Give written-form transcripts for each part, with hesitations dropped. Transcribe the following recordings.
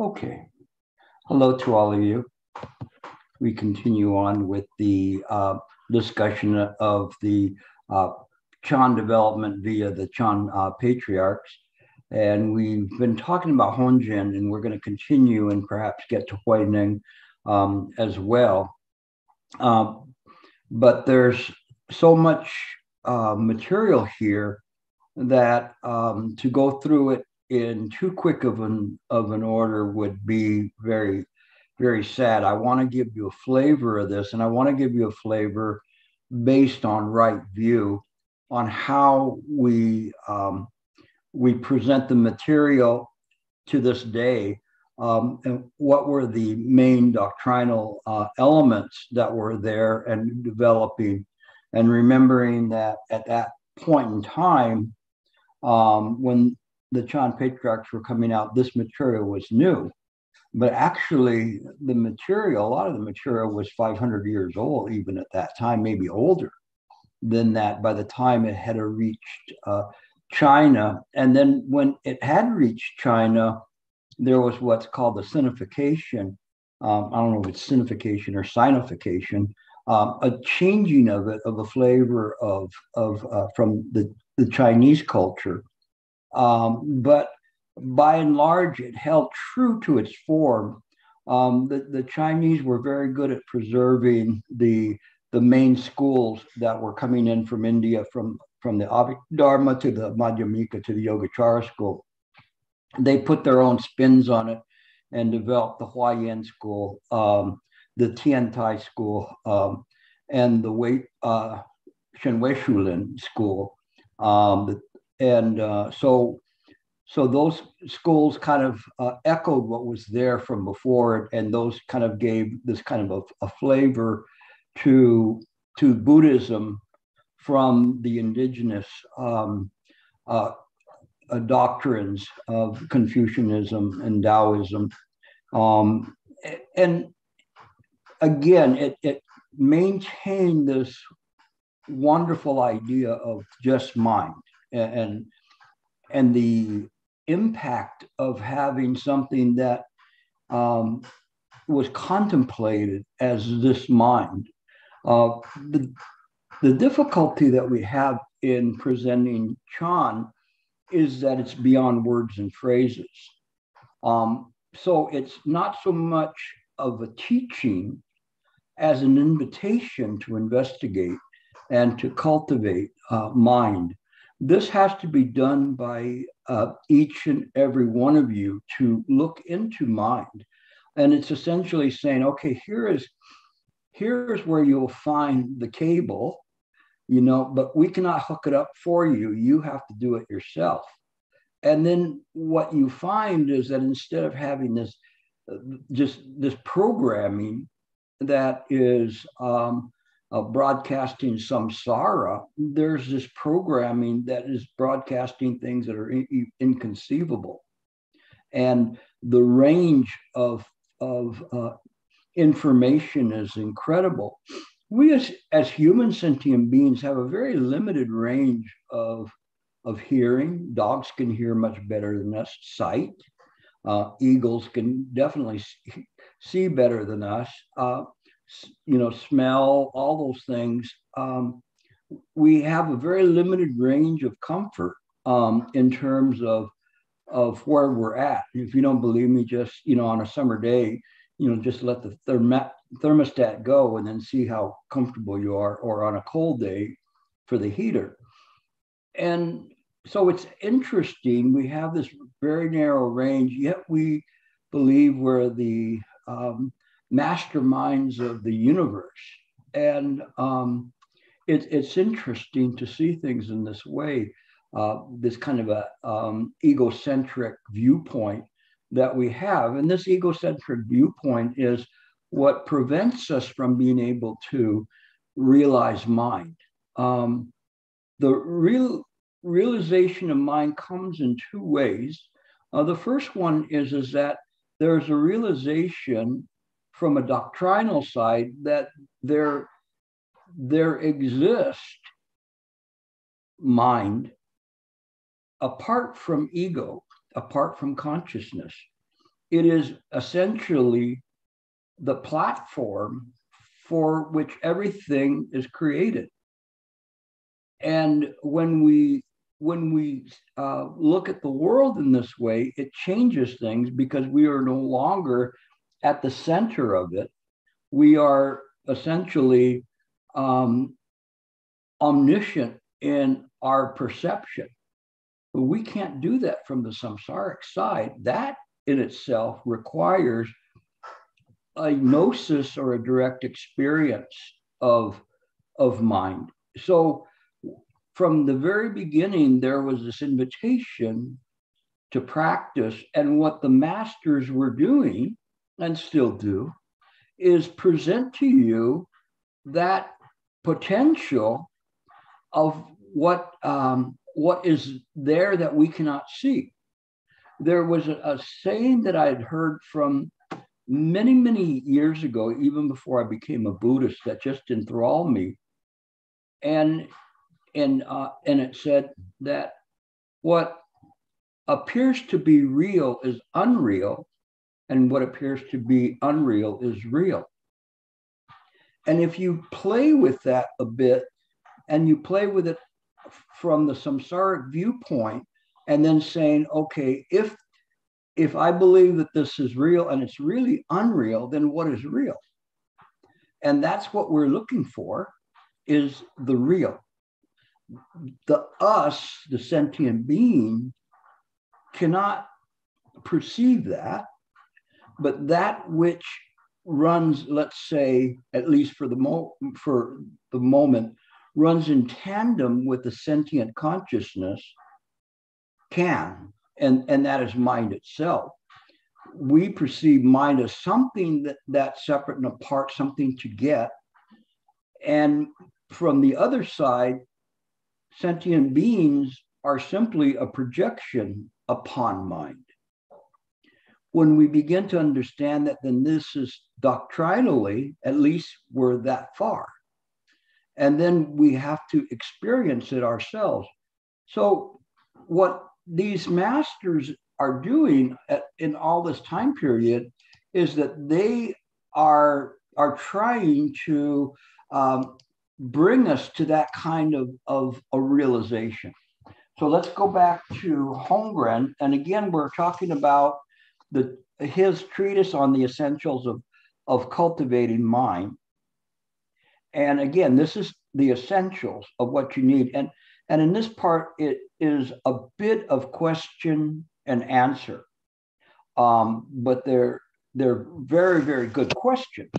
Okay, hello to all of you. We continue on with the discussion of the Chan development via the Chan patriarchs. And we've been talking about Honjin, and we're going to continue and perhaps get to Huining as well. But there's so much material here that to go through it in too quick of an order would be very, very sad. I want to give you a flavor of this, and I want to give you a flavor based on Right View on how we present the material to this day, and what were the main doctrinal elements that were there and developing, and remembering that at that point in time, when the Chan patriarchs were coming out, this material was new. But actually, the material, a lot of the material was 500 years old, even at that time, maybe older than that by the time it had reached China. And then when it had reached China, there was what's called the Sinification. I don't know if it's Sinification or Sinification, a changing of it, of a flavor of from the Chinese culture. But by and large, it held true to its form. The Chinese were very good at preserving the main schools that were coming in from India, from the Abhidharma to the Madhyamika to the Yogacara school. They put their own spins on it and developed the Huayan school, the Tiantai school, and the Wei Shenwei Shulin school. So those schools kind of echoed what was there from before, and those kind of gave this kind of a flavor to Buddhism from the indigenous doctrines of Confucianism and Taoism. And again, it maintained this wonderful idea of just mind. And the impact of having something that was contemplated as this mind. The difficulty that we have in presenting Chan is that it's beyond words and phrases. So it's not so much of a teaching as an invitation to investigate and to cultivate mind. This has to be done by each and every one of you to look into mind. And it's essentially saying, okay, here is where you'll find the cable, you know, but we cannot hook it up for you. You have to do it yourself. And then what you find is that instead of having this, just this programming that is, broadcasting samsara, there's this programming that is broadcasting things that are inconceivable. And the range of information is incredible. We as human sentient beings have a very limited range of hearing. Dogs can hear much better than us, sight. Eagles can definitely see better than us. You know, smell, all those things. We have a very limited range of comfort in terms of where we're at. If you don't believe me, just, you know, on a summer day, you know, just let the thermostat go and then see how comfortable you are, or on a cold day for the heater. And so it's interesting. We have this very narrow range, yet we believe we're the masterminds of the universe. And it's interesting to see things in this way, this kind of a egocentric viewpoint that we have. And this egocentric viewpoint is what prevents us from being able to realize mind. The realization of mind comes in two ways. The first one is that there's a realization from a doctrinal side that there exists mind apart from ego, apart from consciousness. It is essentially the platform for which everything is created. And when we look at the world in this way, it changes things because we are no longer at the center of it. We are essentially omniscient in our perception. But we can't do that from the samsaric side. That in itself requires a gnosis or a direct experience of mind. So from the very beginning, there was this invitation to practice. And what the masters were doing, and still do, is present to you that potential of what is there that we cannot see. There was a saying that I had heard from many, many years ago, even before I became a Buddhist, that just enthralled me. And it said that what appears to be real is unreal, and what appears to be unreal is real. And if you play with that a bit, and you play with it from the samsaric viewpoint, and then saying, okay, if I believe that this is real and it's really unreal, then what is real? And that's what we're looking for, is the real. The us, the sentient being, cannot perceive that, but that which runs, let's say, at least for the moment, runs in tandem with the sentient consciousness can, and that is mind itself. We perceive mind as something that's separate and apart, something to get. And from the other side, sentient beings are simply a projection upon mind. When we begin to understand that, then this is doctrinally, at least we're that far. And then we have to experience it ourselves. So what these masters are doing in all this time period is that they are trying to bring us to that kind of a realization. So let's go back to Holmgren. And again, we're talking about his treatise on the essentials of cultivating mind. And again, this is the essentials of what you need. And in this part, it is a bit of question and answer. But they're very, very good questions.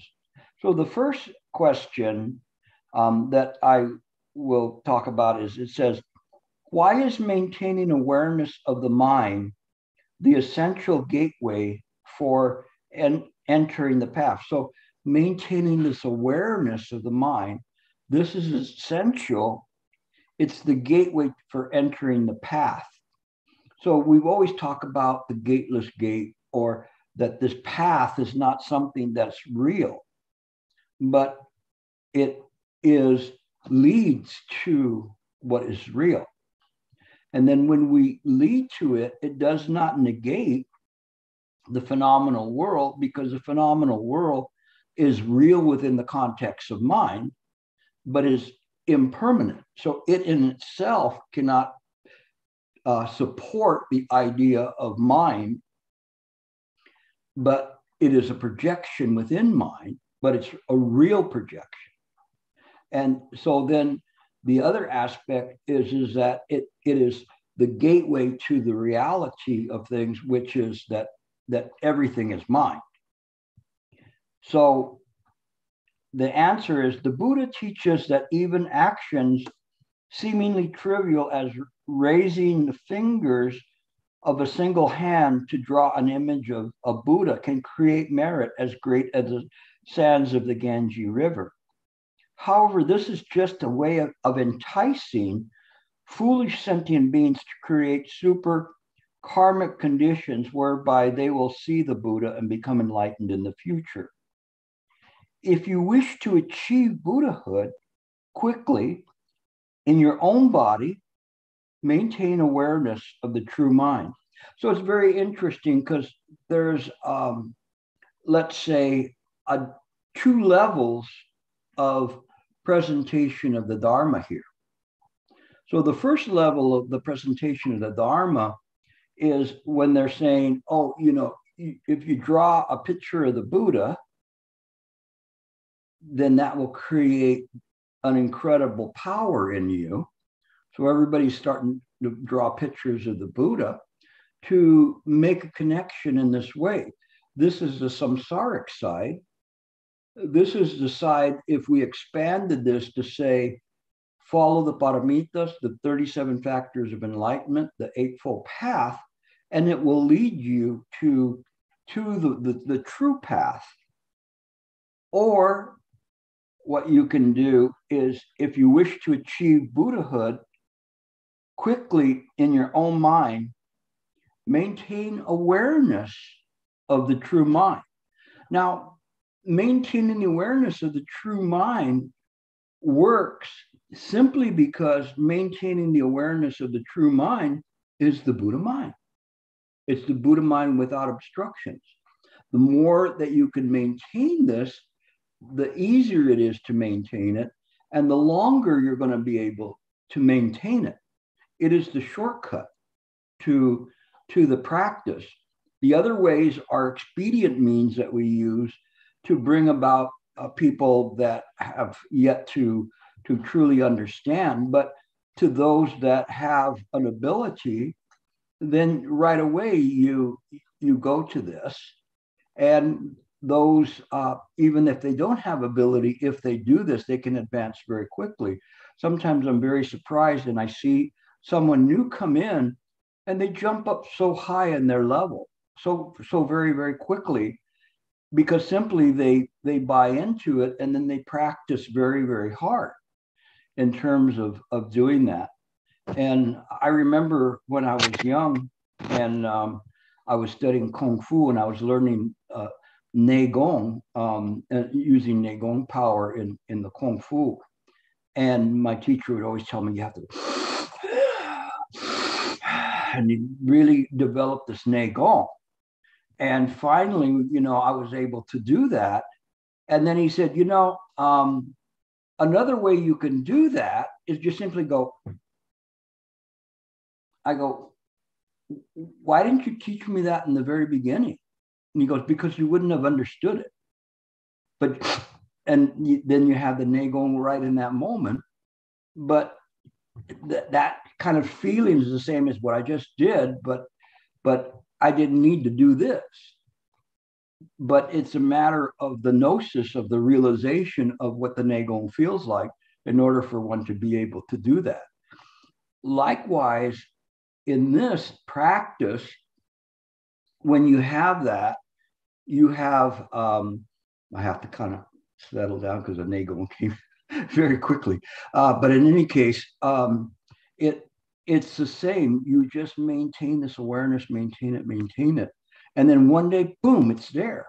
So the first question that I will talk about is, it says, why is maintaining awareness of the mind the essential gateway for entering the path? So maintaining this awareness of the mind, this is essential. It's the gateway for entering the path. So we've always talked about the gateless gate, or that this path is not something that's real, but it leads to what is real. And then when we lead to it, it does not negate the phenomenal world, because the phenomenal world is real within the context of mind, but is impermanent. So it in itself cannot support the idea of mind, but it is a projection within mind, but it's a real projection. And so then the other aspect is that it is the gateway to the reality of things, which is that everything is mind. So the answer is, the Buddha teaches that even actions seemingly trivial as raising the fingers of a single hand to draw an image of a Buddha can create merit as great as the sands of the Ganges River. However, this is just a way of enticing foolish sentient beings to create super karmic conditions whereby they will see the Buddha and become enlightened in the future. If you wish to achieve Buddhahood quickly in your own body, maintain awareness of the true mind. So it's very interesting because there's, let's say, two levels of presentation of the Dharma here. So the first level of the presentation of the Dharma is when they're saying, oh, you know, if you draw a picture of the Buddha, then that will create an incredible power in you. So everybody's starting to draw pictures of the Buddha to make a connection in this way. This is the samsaric side. This is the side, if we expanded this to say, follow the paramitas, the 37 factors of enlightenment, the Eightfold Path, and it will lead you to the true path. Or what you can do is, if you wish to achieve Buddhahood quickly in your own mind, maintain awareness of the true mind. Now, maintaining the awareness of the true mind works simply because maintaining the awareness of the true mind is the Buddha mind. It's the Buddha mind without obstructions. The more that you can maintain this, the easier it is to maintain it, and the longer you're going to be able to maintain it. It is the shortcut to the practice. The other ways are expedient means that we use to bring about people that have yet to truly understand, but to those that have an ability, then right away you go to this. And those, even if they don't have ability, if they do this, they can advance very quickly. Sometimes I'm very surprised and I see someone new come in and they jump up so high in their level, so very, very quickly, because simply they buy into it and then they practice very, very hard in terms of doing that. And I remember when I was young and I was studying Kung Fu and I was learning Negong, using Negong power in the Kung Fu. And my teacher would always tell me, you have to, and you really develop this Negong. And finally, you know, I was able to do that. And then he said, you know, another way you can do that is just simply go. I go, why didn't you teach me that in the very beginning? And he goes, because you wouldn't have understood it. But, then you have the Negong right in that moment. But that kind of feeling is the same as what I just did, but I didn't need to do this. But it's a matter of the gnosis, of the realization of what the Negong feels like in order for one to be able to do that. Likewise, in this practice, when you have that, you have, I have to kind of settle down because the Negong came very quickly. But in any case, it's the same. You just maintain this awareness, maintain it. And then one day, boom, it's there.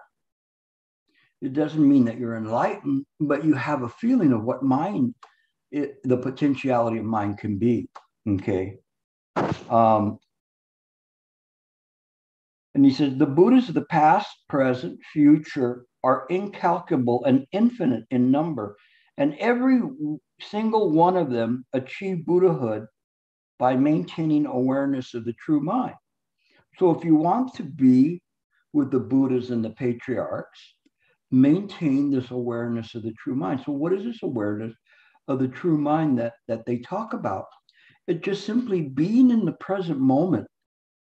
It doesn't mean that you're enlightened, but you have a feeling of what mind, the potentiality of mind can be, okay? And he says, the Buddhas of the past, present, future are incalculable and infinite in number. And every single one of them achieved Buddhahood by maintaining awareness of the true mind. So if you want to be with the Buddhas and the patriarchs, maintain this awareness of the true mind. So what is this awareness of the true mind that they talk about? It's just simply being in the present moment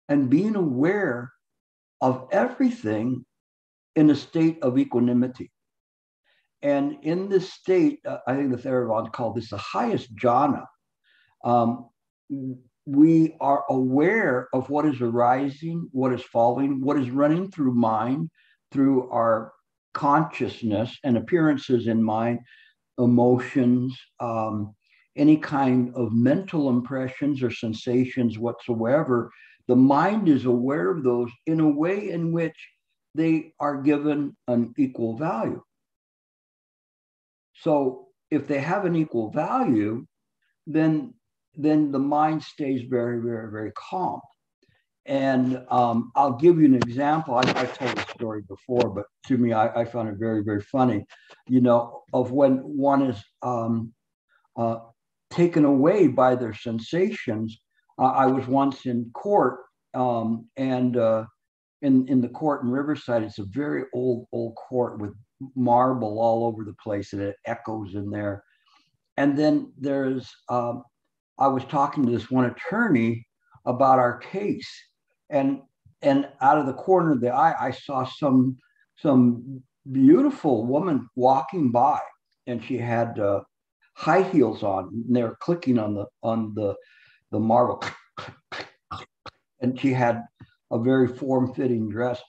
and being aware of everything in a state of equanimity. And in this state, I think the Theravada called this the highest jhana. We are aware of what is arising, what is falling, what is running through mind, through our consciousness and appearances in mind, emotions, any kind of mental impressions or sensations whatsoever. The mind is aware of those in a way in which they are given an equal value. So if they have an equal value, then the mind stays very, very, very calm. And I'll give you an example. I've told the story before, but to me, I found it very, very funny, you know, of when one is taken away by their sensations. I was once in court and in the court in Riverside. It's a very old court with marble all over the place, and it echoes in there. And then there's, I was talking to this one attorney about our case. And out of the corner of the eye, I saw some beautiful woman walking by, and she had high heels on, and they were clicking on the marble. And she had a very form-fitting dress.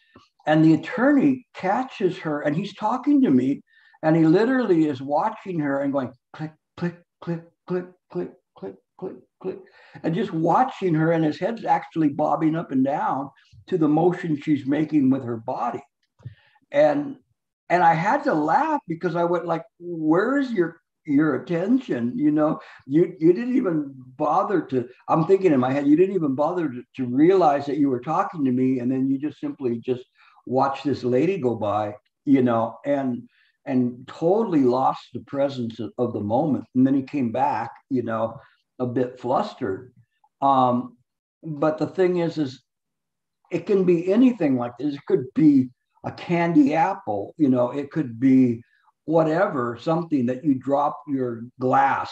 And the attorney catches her, and he's talking to me, and he literally is watching her and going click, click, click, click, click, click, click, click, and just watching her, and his head's actually bobbing up and down to the motion she's making with her body. And I had to laugh, because I went like, where's your attention? You know, you didn't even bother to, I'm thinking in my head, you didn't even bother to realize that you were talking to me. And then you just simply just watch this lady go by, you know, and totally lost the presence of the moment. And then he came back, you know, a bit flustered. But the thing is it can be anything like this. It could be a candy apple, you know, it could be whatever, something that you drop your glass,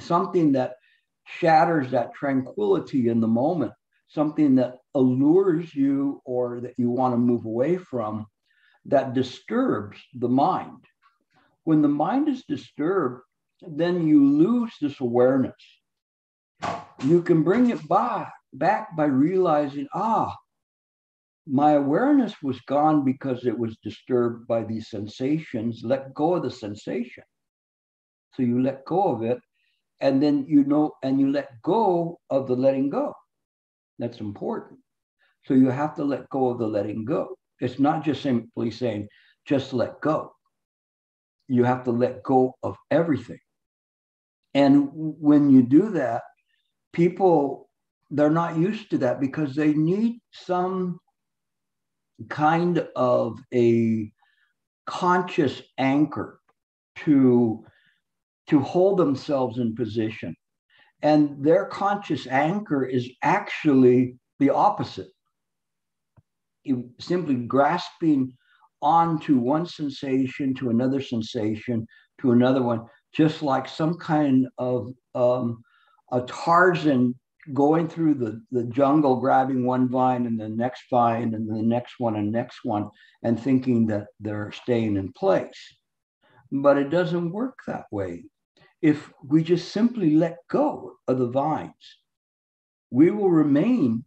something that shatters that tranquility in the moment, something that allures you or that you want to move away from, that disturbs the mind. When the mind is disturbed, then you lose this awareness. You can bring it back by realizing, my awareness was gone because it was disturbed by these sensations. Let go of the sensation. So you let go of it, and then you know, and you let go of the letting go. That's important. So you have to let go of the letting go. It's not just simply saying, just let go. You have to let go of everything. And when you do that, people, they're not used to that, because they need some kind of a conscious anchor to hold themselves in position. And their conscious anchor is actually the opposite. Simply grasping onto one sensation, to another sensation, to another one, just like some kind of a Tarzan going through the jungle, grabbing one vine and the next vine and the next one and next one, and thinking that they're staying in place. But it doesn't work that way. If we just simply let go of the vines, we will remain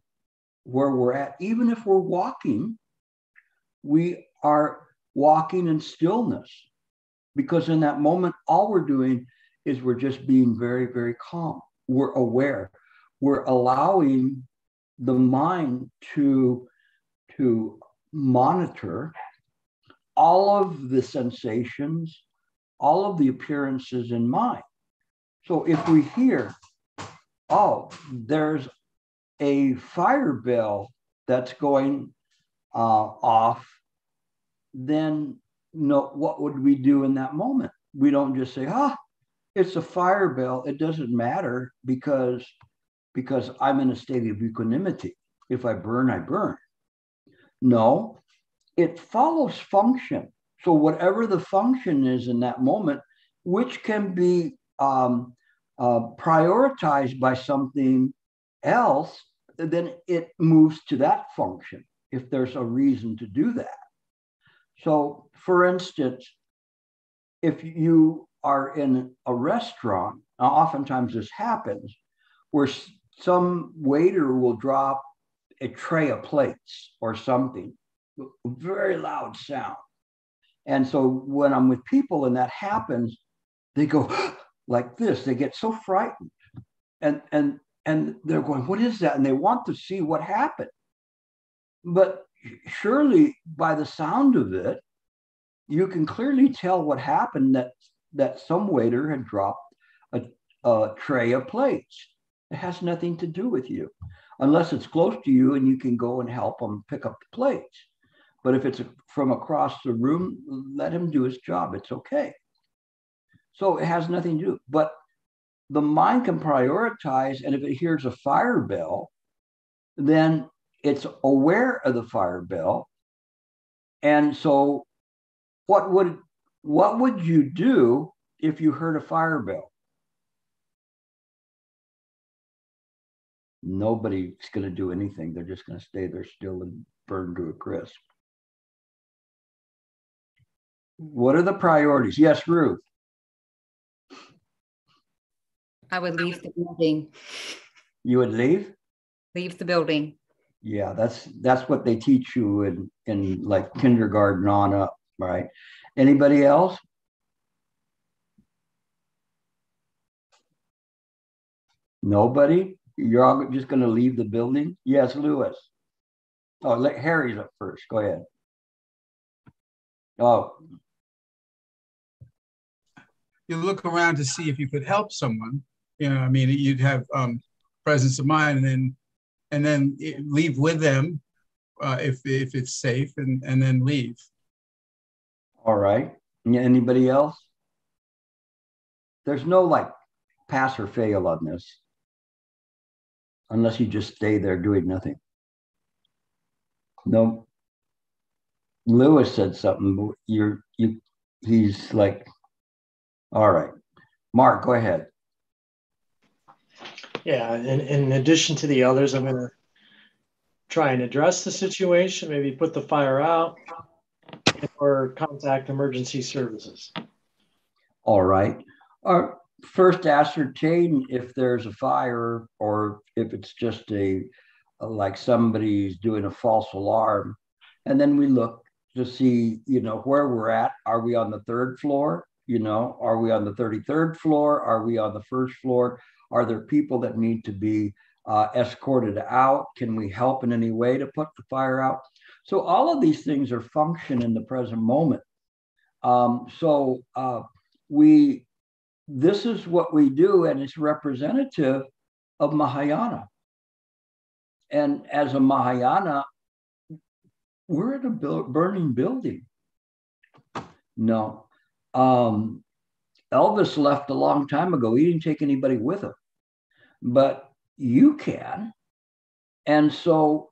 where we're at. Even if we're walking, we are walking in stillness, because in that moment, all we're doing is we're just being very, very calm. We're aware. We're allowing the mind to monitor all of the sensations, all of the appearances in mind. So if we hear, there's a fire bell that's going off, then what would we do in that moment? We don't just say, it's a fire bell. It doesn't matter, because I'm in a state of equanimity. If I burn, I burn. No, it follows function. So whatever the function is in that moment, which can be prioritized by something else, then it moves to that function if there's a reason to do that. So for instance, if you are in a restaurant, oftentimes this happens, where some waiter will drop a tray of plates or something, a very loud sound. And so when I'm with people and that happens, they go like this, they get so frightened. And they're going, what is that? And they want to see what happened. But surely by the sound of it, you can clearly tell what happened, that some waiter had dropped a tray of plates. It has nothing to do with you. unless it's close to you and you can go and help them pick up the plates. But if it's from across the room, let him do his job. It's okay. So it has nothing to do. But the mind can prioritize, and if it hears a fire bell, then it's aware of the fire bell. And so what would you do if you heard a fire bell? Nobody's going to do anything. They're just going to stay there still and burn to a crisp. What are the priorities? Yes, Ruth. I would leave the building. You would leave? Leave the building. Yeah, that's what they teach you in like kindergarten on up, right? Anybody else? Nobody? You're all just going to leave the building? Yes, Lewis. Oh, let Harry's up first. Go ahead. Oh. You look around to see if you could help someone. You know, I mean, you'd have presence of mind, and then leave with them if it's safe, and then leave. All right. Anybody else? There's no like pass or fail on this, unless you just stay there doing nothing. No. Lewis said something. But he's like, all right. Mark, go ahead. Yeah, in addition to the others, I'm going to try and address the situation, maybe put the fire out, or contact emergency services. All right. First, ascertain if there's a fire or if it's just like somebody's doing a false alarm. And then we look to see, you know, where we're at. Are we on the third floor? You know, are we on the 33rd floor? Are we on the first floor? Are there people that need to be escorted out? Can we help in any way to put the fire out? So all of these things are function in the present moment. This is what we do, and it's representative of Mahayana. And as a Mahayana, we're in a burning building. No, Elvis left a long time ago. He didn't take anybody with him. But you can. And so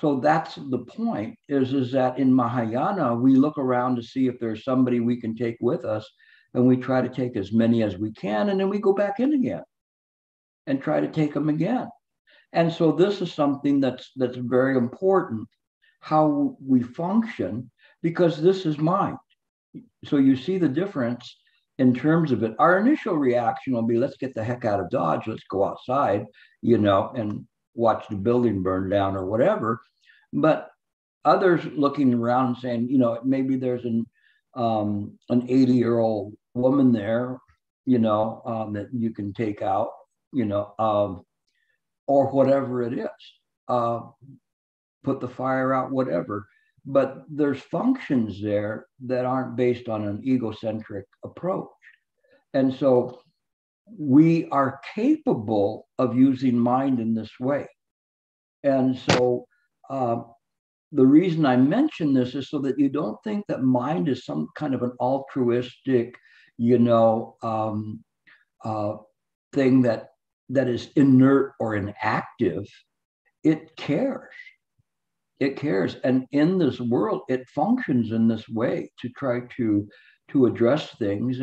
that's the point, is that in Mahayana, we look around to see if there's somebody we can take with us, and we try to take as many as we can, and then we go back in again and try to take them again. And so this is something that's very important, how we function, because this is mind. So you see the difference in terms of it. Our initial reaction will be, let's get the heck out of Dodge. Let's go outside, you know, and watch the building burn down or whatever. But others looking around and saying, you know, maybe there's an 80-year-old woman there, you know, that you can take out, you know, or whatever it is. Put the fire out, whatever. But there's functions there that aren't based on an egocentric approach. And so we are capable of using mind in this way. And so the reason I mention this is so that you don't think that mind is some kind of an altruistic, you know, thing that is inert or inactive. It cares. It cares, and in this world, it functions in this way to try to address things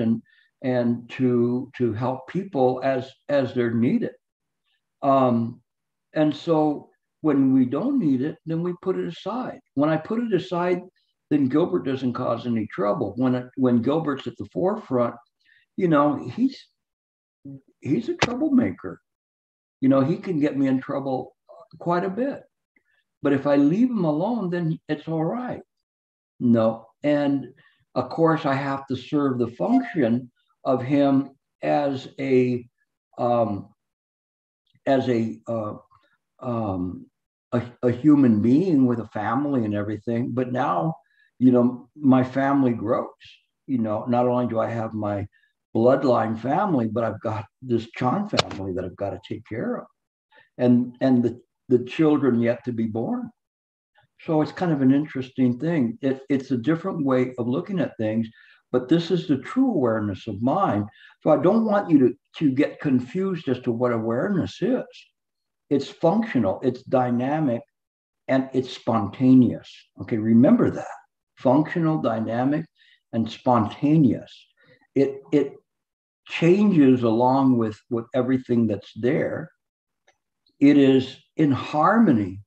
and to help people as they're needed. And so when we don't need it, then we put it aside. When I put it aside, then Gilbert doesn't cause any trouble. When Gilbert's at the forefront, you know, he's a troublemaker. You know, he can get me in trouble quite a bit. But if I leave him alone, then it's all right. No. And of course, I have to serve the function of him as a human being with a family and everything. But now, you know, my family grows. You know, not only do I have my bloodline family, but I've got this Chan family that I've got to take care of. and the children yet to be born. So it's kind of an interesting thing. It's a different way of looking at things, but this is the true awareness of mind. So I don't want you to get confused as to what awareness is. It's functional, it's dynamic, and it's spontaneous. Okay, remember that. Functional, dynamic, and spontaneous. It changes along with everything that's there. It is in harmony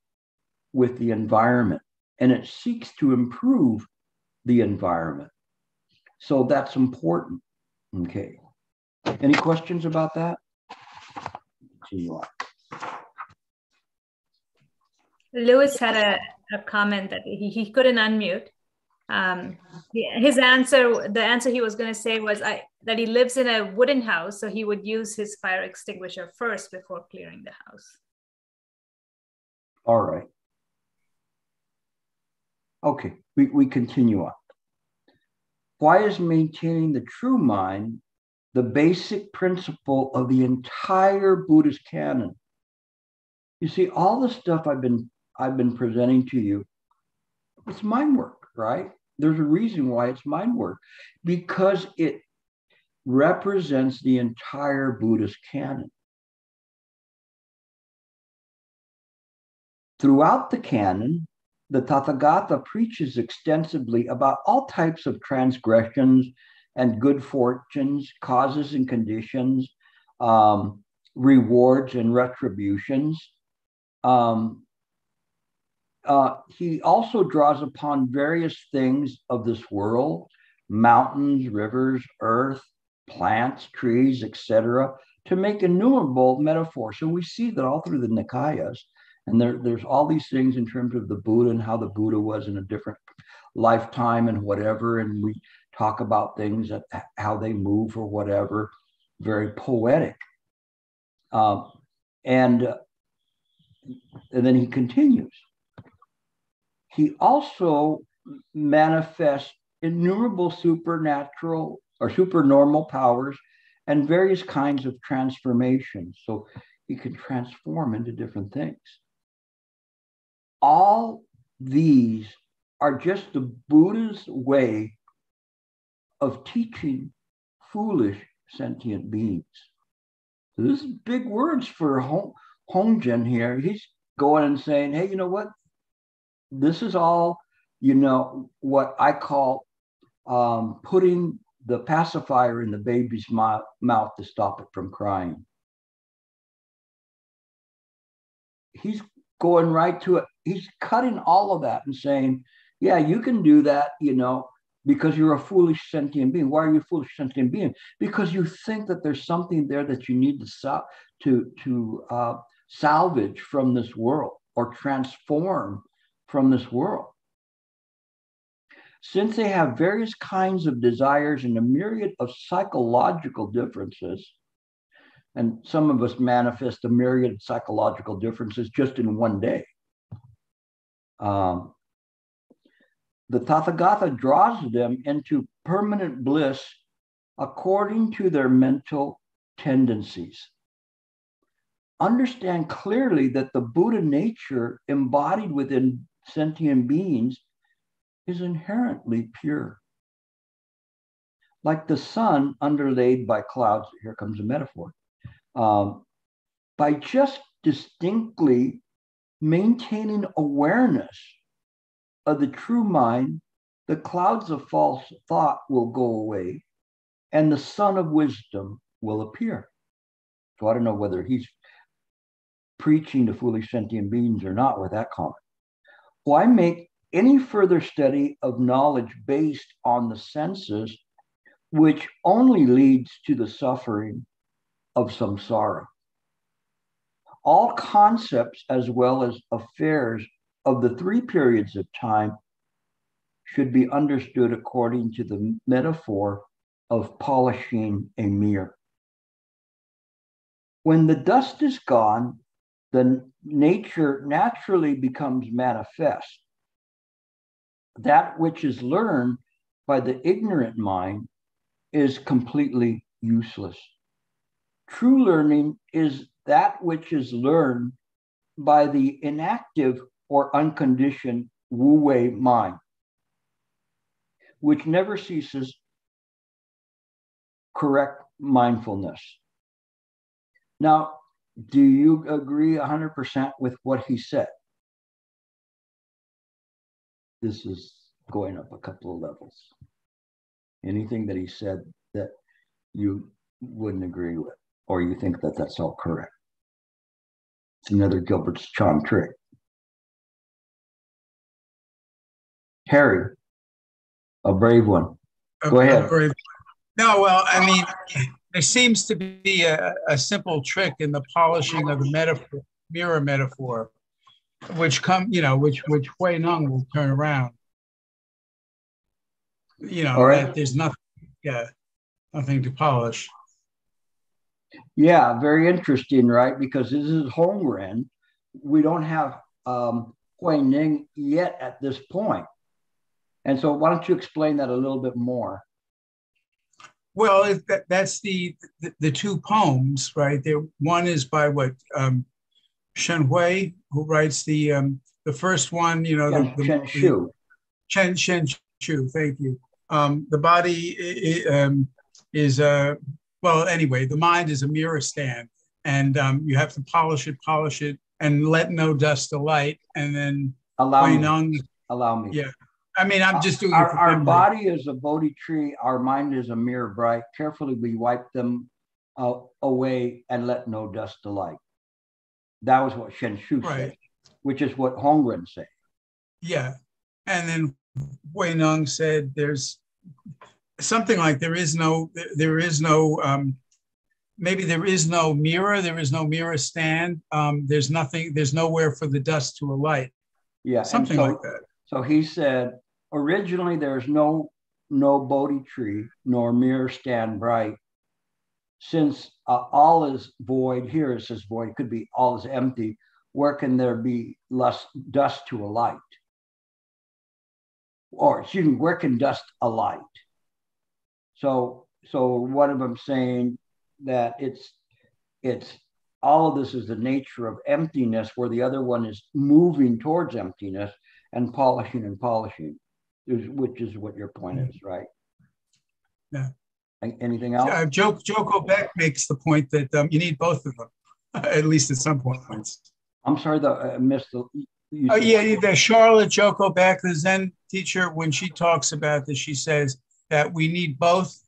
with the environment, and it seeks to improve the environment. So that's important. Okay. Any questions about that? Lewis had a comment that he couldn't unmute. The answer he was going to say was that he lives in a wooden house, so he would use his fire extinguisher first before clearing the house. All right. Okay, we continue on. Why is maintaining the true mind the basic principle of the entire Buddhist canon? You see, all the stuff I've been presenting to you, it's mind work, right? There's a reason why it's mind work, because it represents the entire Buddhist canon. Throughout the canon, the Tathagata preaches extensively about all types of transgressions and good fortunes, causes and conditions, rewards and retributions. He also draws upon various things of this world, mountains, rivers, earth, plants, trees, etc., to make innumerable metaphors. So we see that all through the Nikayas. And there's all these things in terms of the Buddha and how the Buddha was in a different lifetime and whatever. And we talk about things that how they move or whatever, very poetic. And then he continues. He also manifests innumerable supernatural or supernormal powers and various kinds of transformations. So he can transform into different things. All these are just the Buddha's way of teaching foolish sentient beings. So this is big words for Hongzhen here. He's going and saying, hey, you know what? This is all, you know, what I call putting the pacifier in the baby's mouth to stop it from crying. He's going right to it. He's cutting all of that and saying, yeah, you can do that, you know, because you're a foolish sentient being. Why are you a foolish sentient being? Because you think that there's something there that you need to salvage from this world or transform from this world. Since they have various kinds of desires and a myriad of psychological differences, and some of us manifest a myriad of psychological differences just in one day. The Tathagata draws them into permanent bliss according to their mental tendencies. Understand clearly that the Buddha nature embodied within sentient beings is inherently pure. Like the sun underlaid by clouds, here comes a metaphor. By just distinctly maintaining awareness of the true mind, the clouds of false thought will go away and the sun of wisdom will appear. So I don't know whether he's preaching to foolish sentient beings or not with that comment. Why make any further study of knowledge based on the senses, which only leads to the suffering of samsara? All concepts as well as affairs of the three periods of time should be understood according to the metaphor of polishing a mirror. When the dust is gone, the nature naturally becomes manifest. That which is learned by the ignorant mind is completely useless. True learning is that which is learned by the inactive or unconditioned wu-wei mind, which never ceases correct mindfulness. Now, do you agree 100% with what he said? This is going up a couple of levels. Anything that he said that you wouldn't agree with, or you think that that's all correct. It's another Gilbert's charm trick. Harry, a brave one. Go ahead. No, well, I mean, there seems to be a simple trick in the polishing of the metaphor, mirror metaphor, which which Hui Nung will turn around. You know, right. That there's nothing, nothing to polish. Yeah, very interesting, right? Because this is Hongren. We don't have Hui Ning yet at this point. And so why don't you explain that a little bit more? Well, that's the two poems, right? One is by Shen Hui, who writes the first one, Chen Shu, thank you. The body is well, anyway, the mind is a mirror stand, and you have to polish it, and let no dust alight, and then allow me. Yeah, I mean, I'm just doing our body is a Bodhi tree, our mind is a mirror bright. Carefully we wipe them away and let no dust alight. That was what Shen Shu said, which is what Hongren said. Yeah, and then Hui Nung said, "There's something like there is no mirror, there is no mirror stand. There's nothing. There's nowhere for the dust to alight." Yeah, something like that. So he said, originally there's no Bodhi tree nor mirror stand bright. Since all is void, here it says void, could be all is empty. Where can there be dust to alight? Or excuse me, where can dust alight? So one of them saying that it's all of this is the nature of emptiness, where the other one is moving towards emptiness and polishing, which is what your point is, right? Yeah. Anything else? Joko Beck makes the point that you need both of them, at least at some points. I'm sorry that I missed the... Oh, yeah, the Charlotte Joko Beck, the Zen teacher, when she talks about this, she says that we need both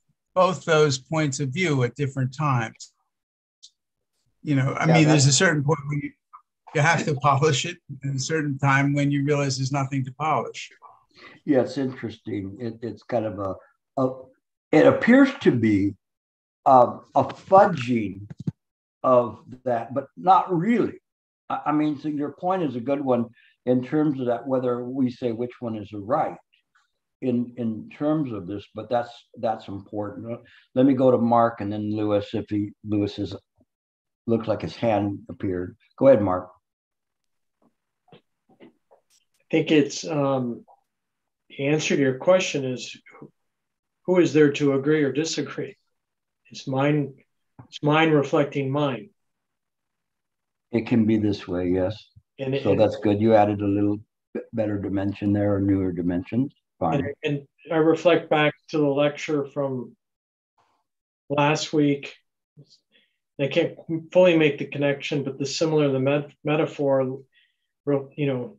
those points of view at different times. You know, I mean, there's a certain point when you have to polish it, and a certain time when you realize there's nothing to polish. Yeah, it's interesting. It's kind of it appears to be a fudging of that, but not really. I mean, so your point is a good one in terms of that, whether we say which one is right in terms of this, but that's important. Let me go to Mark and then Lewis, if Lewis looks like his hand appeared. Go ahead, Mark. I think it's the answer to your question is, who is there to agree or disagree? It's mind reflecting mind. It can be this way, yes. So that's good. You added a little bit better dimension there, or newer dimensions. Fine. And I reflect back to the lecture from last week. I can't fully make the connection, but the metaphor, you know,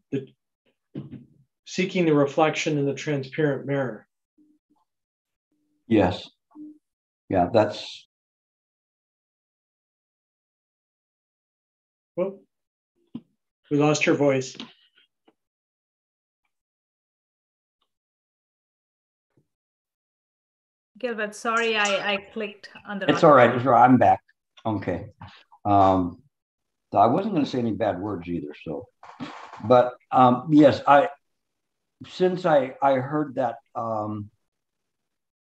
seeking the reflection in the transparent mirror. Yes. Yeah, that's. Well, we lost your voice. Gilbert, sorry, I clicked on the. It's all right. It's all right. I'm back. Okay. I wasn't going to say any bad words either. So, but yes, since I heard that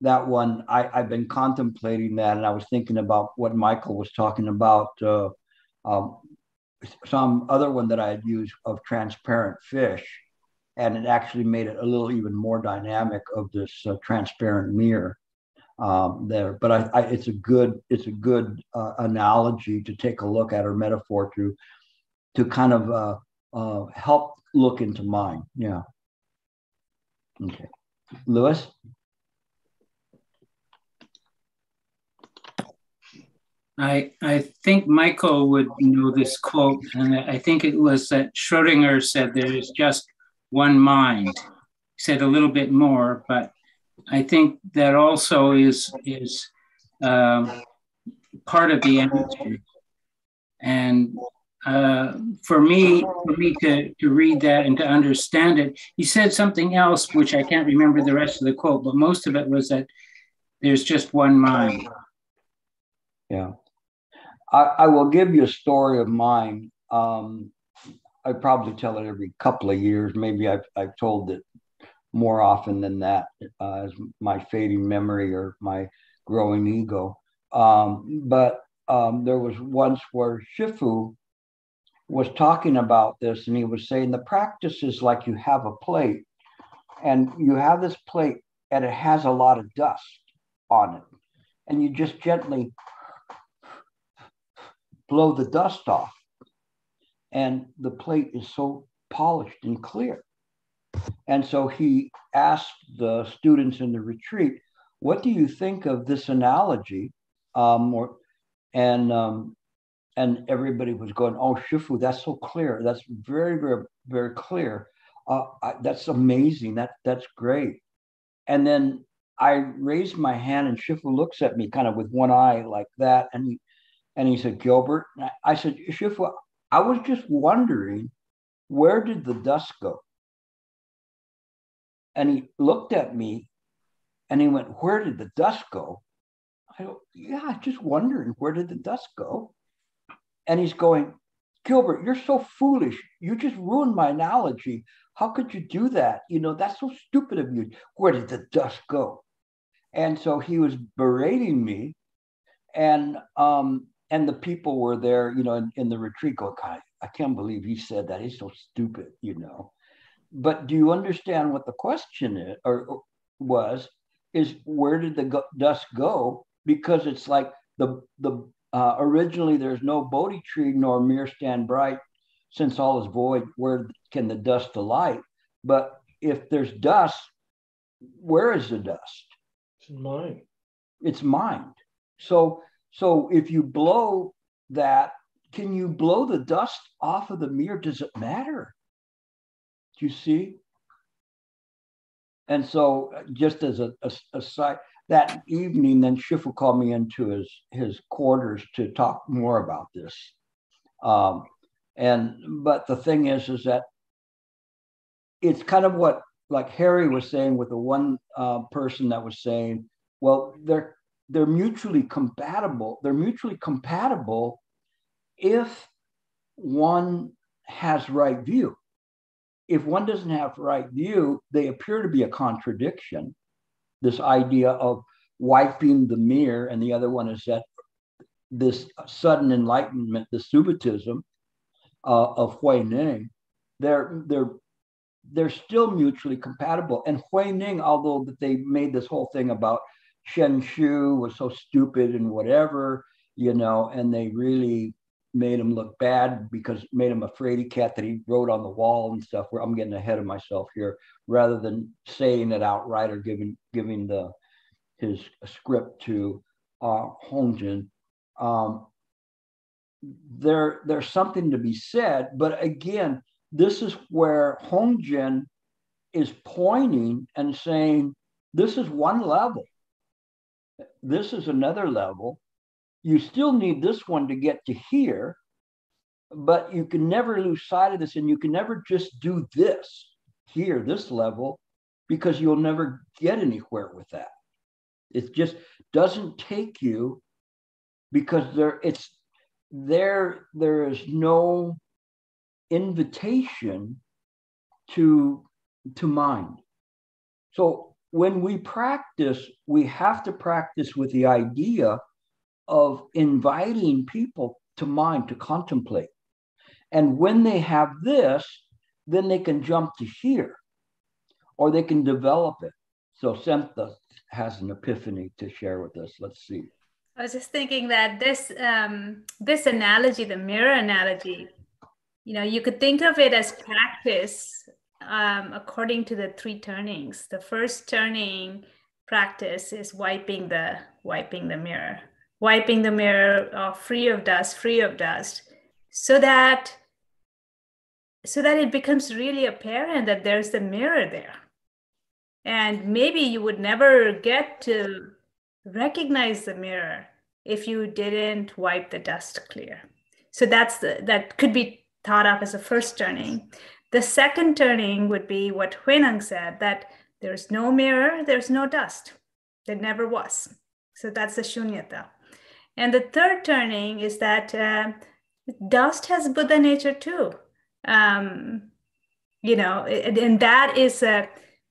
that one, I've been contemplating that, and I was thinking about what Michael was talking about. Some other one that I had used of transparent fish, and it actually made it a little even more dynamic of this transparent mirror there. But it's a good analogy to take a look at, or metaphor to to kind of help look into mine. Yeah. Okay. Lewis? I think Michael would know this quote, and I think it was that Schrödinger said there is just one mind. He said a little bit more, but I think that also is part of the answer. And for me to read that and to understand it, he said something else, which I can't remember the rest of the quote, but most of it was that there's just one mind. Yeah. I will give you a story of mine. I probably tell it every couple of years. Maybe I've told it more often than that, as my fading memory or my growing ego. But there was once where Shifu was talking about this, and he was saying the practice is like you have a plate, and you have this plate, and it has a lot of dust on it, and you just gently blow the dust off, and the plate is so polished and clear. And so he asked the students in the retreat, what do you think of this analogy? And everybody was going, oh, Shifu, that's so clear. That's very, very, very clear. That's amazing. That's great. And then I raised my hand, and Shifu looks at me kind of with one eye like that. And he said, Gilbert. And I said, Shifu, I was just wondering, where did the dust go? And he looked at me and he went, where did the dust go? I go, yeah, just wondering, where did the dust go? And he's going, Gilbert, you're so foolish. You just ruined my analogy. How could you do that? You know, that's so stupid of you. Where did the dust go? And so he was berating me. And the people were there, you know, in the retreat going, God, I can't believe he said that. He's so stupid, you know. But do you understand what the question is, or was, is where did the dust go? Because it's like the originally there's no Bodhi tree nor mere stand bright, since all is void, where can the dust alight? But if there's dust, where is the dust? It's mind. It's mind. So if you blow that, can you blow the dust off of the mirror? Does it matter? You see? And so just as a side, that evening, then Shifu called me into his quarters to talk more about this. But the thing is that it's kind of what, like Harry was saying with the one person that was saying, well, they're mutually compatible. They're mutually compatible if one has right view. If one doesn't have right view, they appear to be a contradiction. This idea of wiping the mirror, and the other one is that this sudden enlightenment, the subjectivism of Hui Ning, they're still mutually compatible. And Hui Ning, although that they made this whole thing about Shen Shu was so stupid and whatever, you know, and they really made him look bad because it made him a fraidy cat that he wrote on the wall and stuff, where I'm getting ahead of myself here, rather than saying it outright or giving his script to Hongjin. There's something to be said, but again, this is where Hongjin is pointing and saying, this is one level. This is another level. You still need this one to get to here, but you can never lose sight of this, and you can never just do this here, this level, because you'll never get anywhere with that. It just doesn't take you, because there is no invitation to mind. So when we practice, we have to practice with the idea of inviting people to mind, to contemplate. And when they have this, then they can jump to here, or they can develop it. So Semtha has an epiphany to share with us. Let's see. I was just thinking that this analogy, the mirror analogy, You know, you could think of it as practice according to the three turnings. The first turning practice is wiping the mirror. Wiping the mirror free of dust, so that it becomes really apparent that there's the mirror there. And maybe you would never get to recognize the mirror if you didn't wipe the dust clear. So that could be thought of as a first turning. The second turning would be what Huineng said, that there's no mirror, there's no dust. There never was. So that's the shunyata. And the third turning is that dust has Buddha nature too. And that is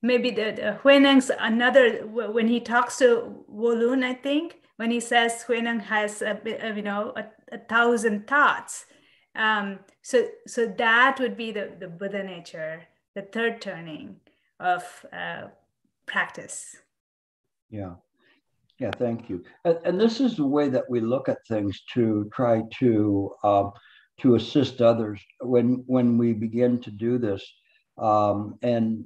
maybe the Huineng's another, when he talks to Wolun, I think, when he says Huineng has a 1,000 thoughts. So that would be the Buddha nature, the third turning of practice. Yeah. Yeah, thank you. And this is the way that we look at things to try to assist others when we begin to do this, and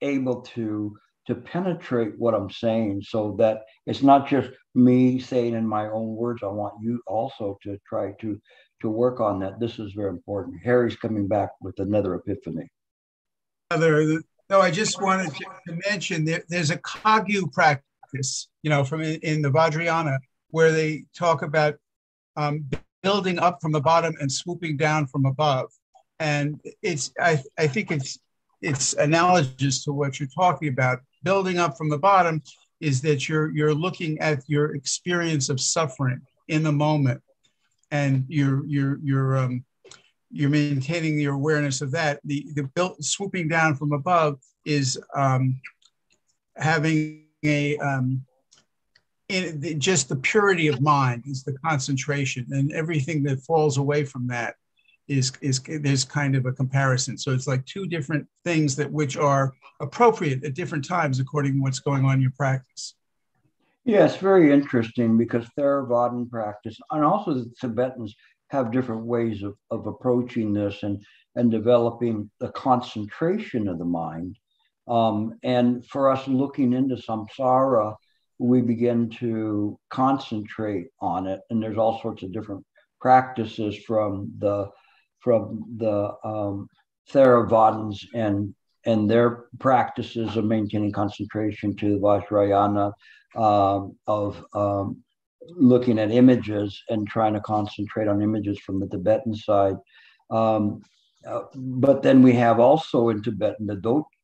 able to penetrate what I'm saying, so that it's not just me saying in my own words. I want you also to try to work on that. This is very important. Harry's coming back with another epiphany. No, I just wanted to mention there's a Kagyu practice, from in the Vajrayana, where they talk about building up from the bottom and swooping down from above. And I think it's analogous to what you're talking about. Building up from the bottom is that you're looking at your experience of suffering in the moment, and you're maintaining your awareness of that. The swooping down from above is having just the purity of mind is the concentration, and everything that falls away from that is there's kind of a comparison. So it's like two different things which are appropriate at different times according to what's going on in your practice. Yeah, it's very interesting because Theravadan practice and also the Tibetans have different ways of approaching this and developing the concentration of the mind. And for us looking into samsara, we begin to concentrate on it. And there's all sorts of different practices from the Theravadins and their practices of maintaining concentration to the Vajrayana of looking at images and trying to concentrate on images from the Tibetan side. But then we have also in Tibetan the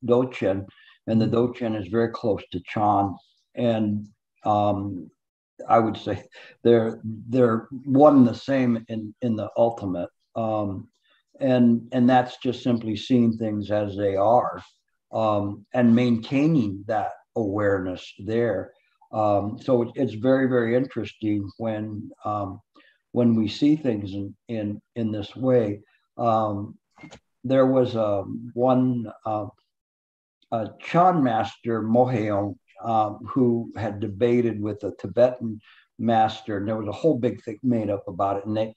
Dzogchen, and the Dzogchen is very close to Chan. And I would say they're one and the same in the ultimate. And that's just simply seeing things as they are, and maintaining that awareness there. So it's very, very interesting when we see things in this way. There was one Chan master, Moheung, who had debated with a Tibetan master, and there was a whole big thing made up about it.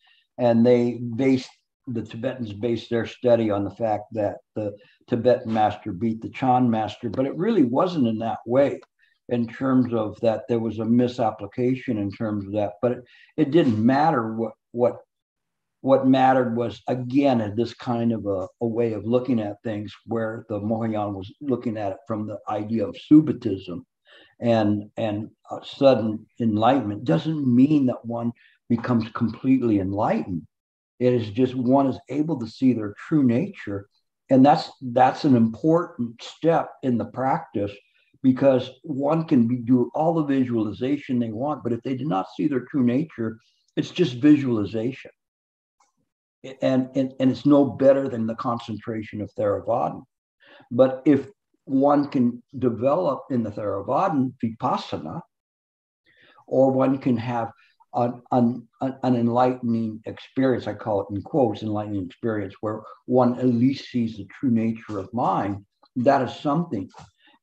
The Tibetans based their study on the fact that the Tibetan master beat the Chan master, but it really wasn't in that way. In terms of that, there was a misapplication in terms of that, but it didn't matter. What mattered was, again, this kind of a way of looking at things, where the Mohoyang was looking at it from the idea of subbuddhism. And sudden enlightenment doesn't mean that one becomes completely enlightened. It is just one is able to see their true nature. And that's an important step in the practice, because one can do all the visualization they want, but if they do not see their true nature, it's just visualization. And it's no better than the concentration of Theravada. But if one can develop in the Theravada vipassana, or one can have an enlightening experience, I call it in quotes, enlightening experience, where one at least sees the true nature of mind, that is something.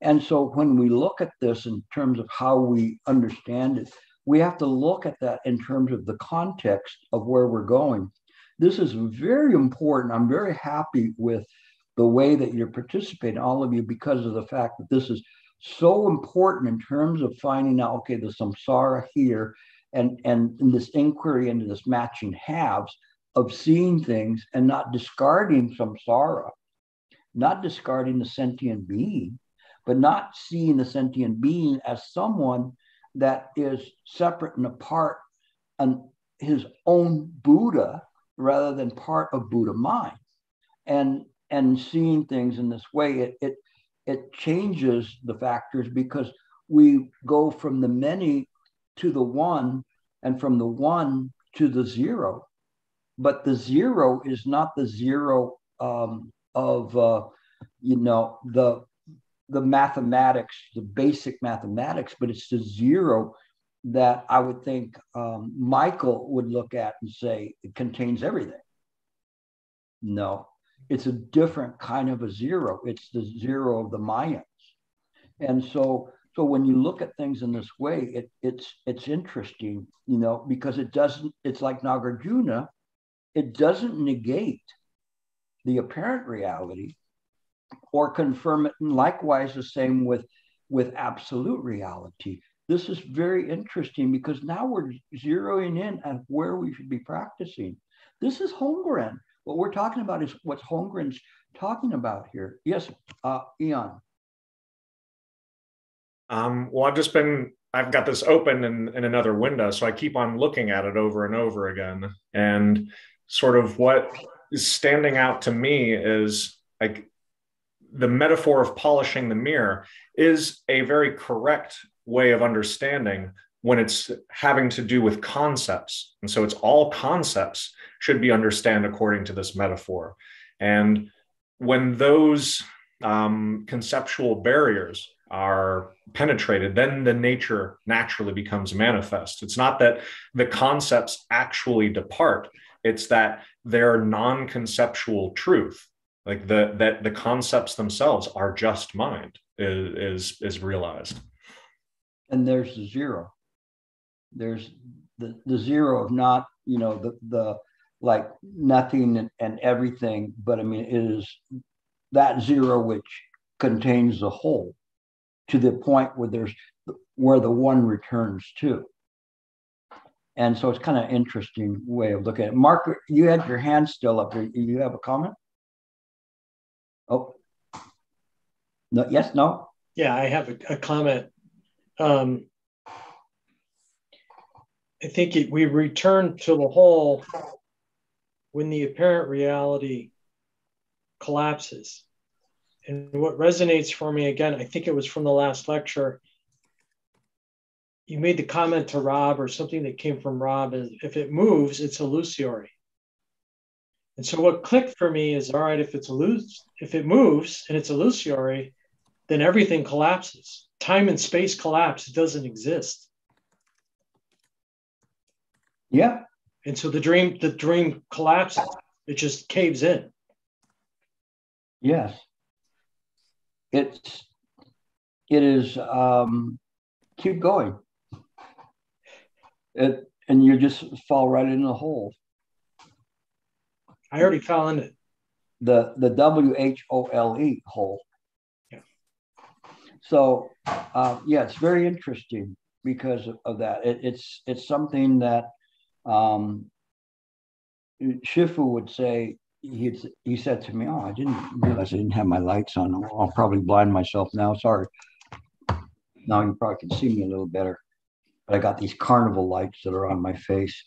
And so when we look at this in terms of how we understand it, we have to look at that in terms of the context of where we're going. This is very important. I'm very happy with the way that you're participating, all of you, because of the fact that this is so important in terms of finding out, okay, the samsara here, and in this inquiry into this matching halves of seeing things and not discarding samsara, not discarding the sentient being, but not seeing the sentient being as someone that is separate and apart and his own Buddha rather than part of Buddha mind. And seeing things in this way, it changes the factors, because we go from the many to the one, and from the one to the zero. But the zero is not the zero the mathematics, the basic mathematics, but it's the zero that I would think Michael would look at and say it contains everything. No, it's a different kind of a zero. It's the zero of the Mayans. And so when you look at things in this way, it's interesting, because it doesn't, it's like Nagarjuna, it doesn't negate the apparent reality or confirm it. And likewise, the same with absolute reality. This is very interesting, because now we're zeroing in at where we should be practicing. This is Holmgren. What we're talking about is what Holmgren's talking about here. Yes, Ian. Well, I've got this open in another window, so I keep on looking at it over and over again. And sort of what is standing out to me is like the metaphor of polishing the mirror is a very correct way of understanding when it's having to do with concepts. And so it's all concepts should be understood according to this metaphor. And when those conceptual barriers are penetrated, then the nature naturally becomes manifest. It's not that the concepts actually depart. It's that they're non-conceptual truth. Like that the concepts themselves are just mind is realized. And there's the zero. There's the zero of not, the like nothing and everything, but I mean, it is that zero which contains the whole, to the point where where the one returns to. And so it's kind of interesting way of looking at it. Mark, you had your hand still up. Do you have a comment? Oh, no, yes, no? Yeah, I have a comment. I think we return to the whole when the apparent reality collapses. And what resonates for me, again, I think it was from the last lecture, you made the comment to Rob, or something that came from Rob, is if it moves, it's illusory. And so what clicked for me is, all right, if it moves and it's illusory, then everything collapses. Time and space collapse, it doesn't exist. Yeah. And so the dream collapses, it just caves in. Yes. It is keep going. And you just fall right in the hole. I already fell in it. The W-H-O-L-E hole. So, yeah, it's very interesting because of that. It's something that Shifu would say. He said to me, "Oh, I didn't realize I didn't have my lights on. I'll probably blind myself now. Sorry. Now you probably can see me a little better, but I got these carnival lights that are on my face."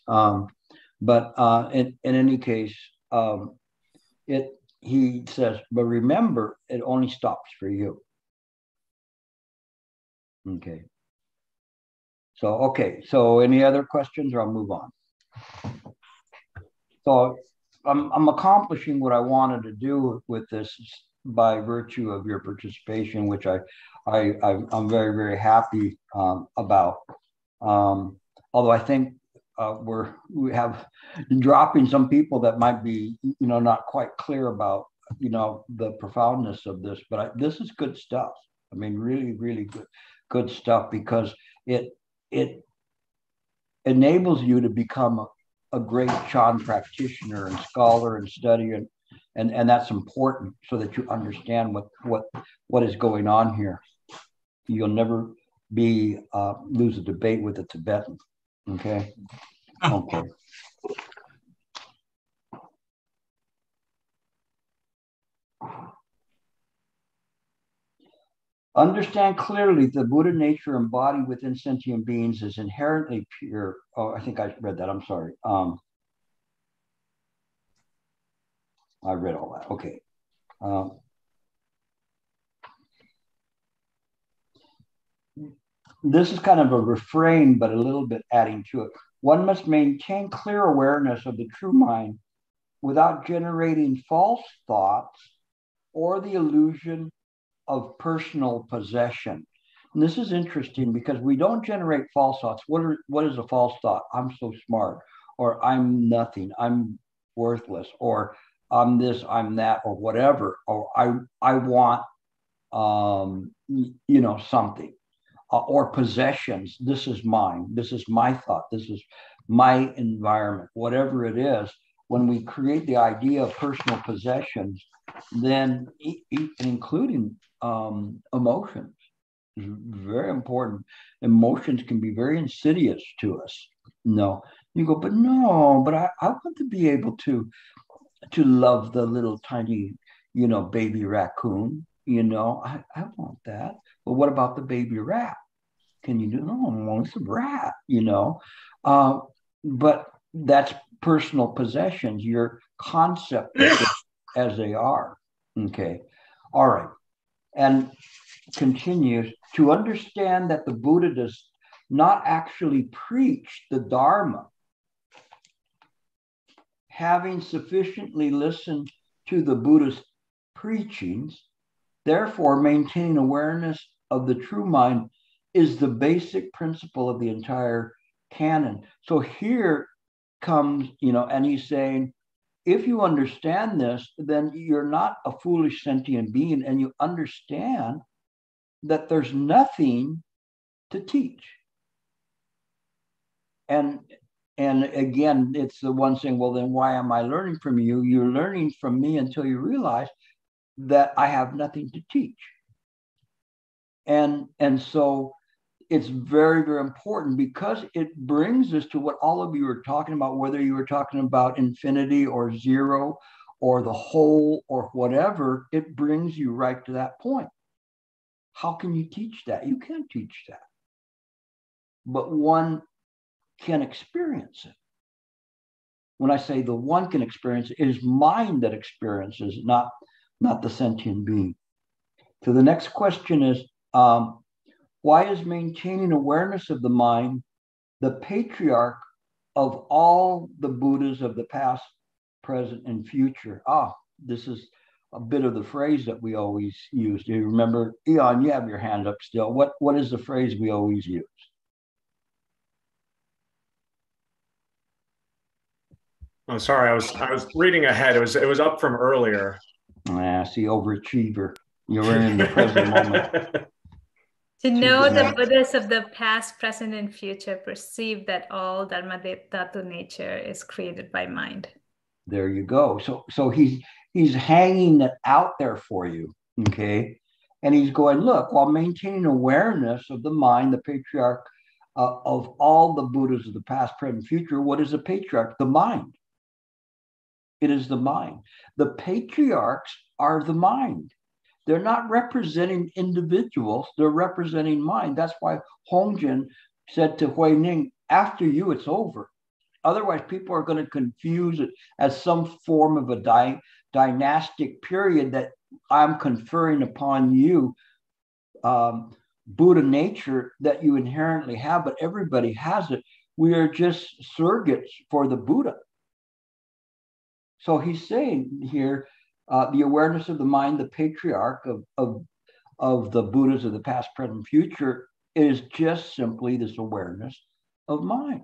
But in any case, he says, "But remember, it only stops for you." Okay. So any other questions, or I'll move on. So I'm accomplishing what I wanted to do with this by virtue of your participation, which I'm very, very happy about. Although I think we have dropping some people that might be, not quite clear about, the profoundness of this, but this is good stuff. I mean, really, really good stuff, because it enables you to become a great Chan practitioner and scholar and study, and that's important so that you understand what is going on here. You'll never be lose a debate with a Tibetan. Okay. Okay. Understand clearly the Buddha nature embodied within sentient beings is inherently pure. Oh, I think I read that. I'm sorry. I read all that. Okay. This is kind of a refrain, but a little bit adding to it. One must maintain clear awareness of the true mind without generating false thoughts or the illusion of personal possession. And this is interesting because we don't generate false thoughts. What is a false thought? I'm so smart, or I'm nothing, I'm worthless, or I'm this, I'm that, or whatever, or I want, you know, something. Or possessions, this is mine, this is my thought, this is my environment, whatever it is. When we create the idea of personal possessions, then including emotions is very important. Emotions can be very insidious to us. No, you go, but no, but I want to be able to love the little tiny, you know, baby raccoon, you know, I want that. But what about the baby rat? Can you do? No, it's a rat, you know. But that's personal possessions, your concept as they are. Okay. All right. And continues to understand that the Buddha does not actually preach the Dharma. Having sufficiently listened to the Buddhist preachings, therefore, maintaining awareness of the true mind is the basic principle of the entire canon. So here comes, you know, and he's saying, if you understand this, then you're not a foolish sentient being, and you understand that there's nothing to teach. And again, it's the one saying, well, then why am I learning from you? You're learning from me until you realize that I have nothing to teach. And so it's very, very important because it brings us to what all of you are talking about, whether you were talking about infinity or zero or the whole or whatever, it brings you right to that point. How can you teach that? You can't teach that. But one can experience it. When I say the one can experience it, it is mind that experiences, not the sentient being. So the next question is, why is maintaining awareness of the mind the patriarch of all the Buddhas of the past, present, and future? Ah, this is a bit of the phrase that we always use. Do you remember, Eon, you have your hand up still. What is the phrase we always use? I'm sorry, I was reading ahead. It was up from earlier. Ah, see, overachiever. You're in the present moment. To know the Buddhas of the past, present, and future perceive that all Dharmadhatu nature is created by mind. There you go. So he's hanging that out there for you, okay? And he's going, look, while maintaining awareness of the mind, the patriarch of all the Buddhas of the past, present, and future, what is the patriarch? The mind. It is the mind. The patriarchs are the mind. They're not representing individuals. They're representing mind. That's why Hongjin said to Hui Ning, after you, it's over. Otherwise, people are going to confuse it as some form of a dynastic period that I'm conferring upon you, Buddha nature that you inherently have, but everybody has it. We are just surrogates for the Buddha. So he's saying here, the awareness of the mind, the patriarch of the Buddhas of the past, present, future, is just simply this awareness of mind.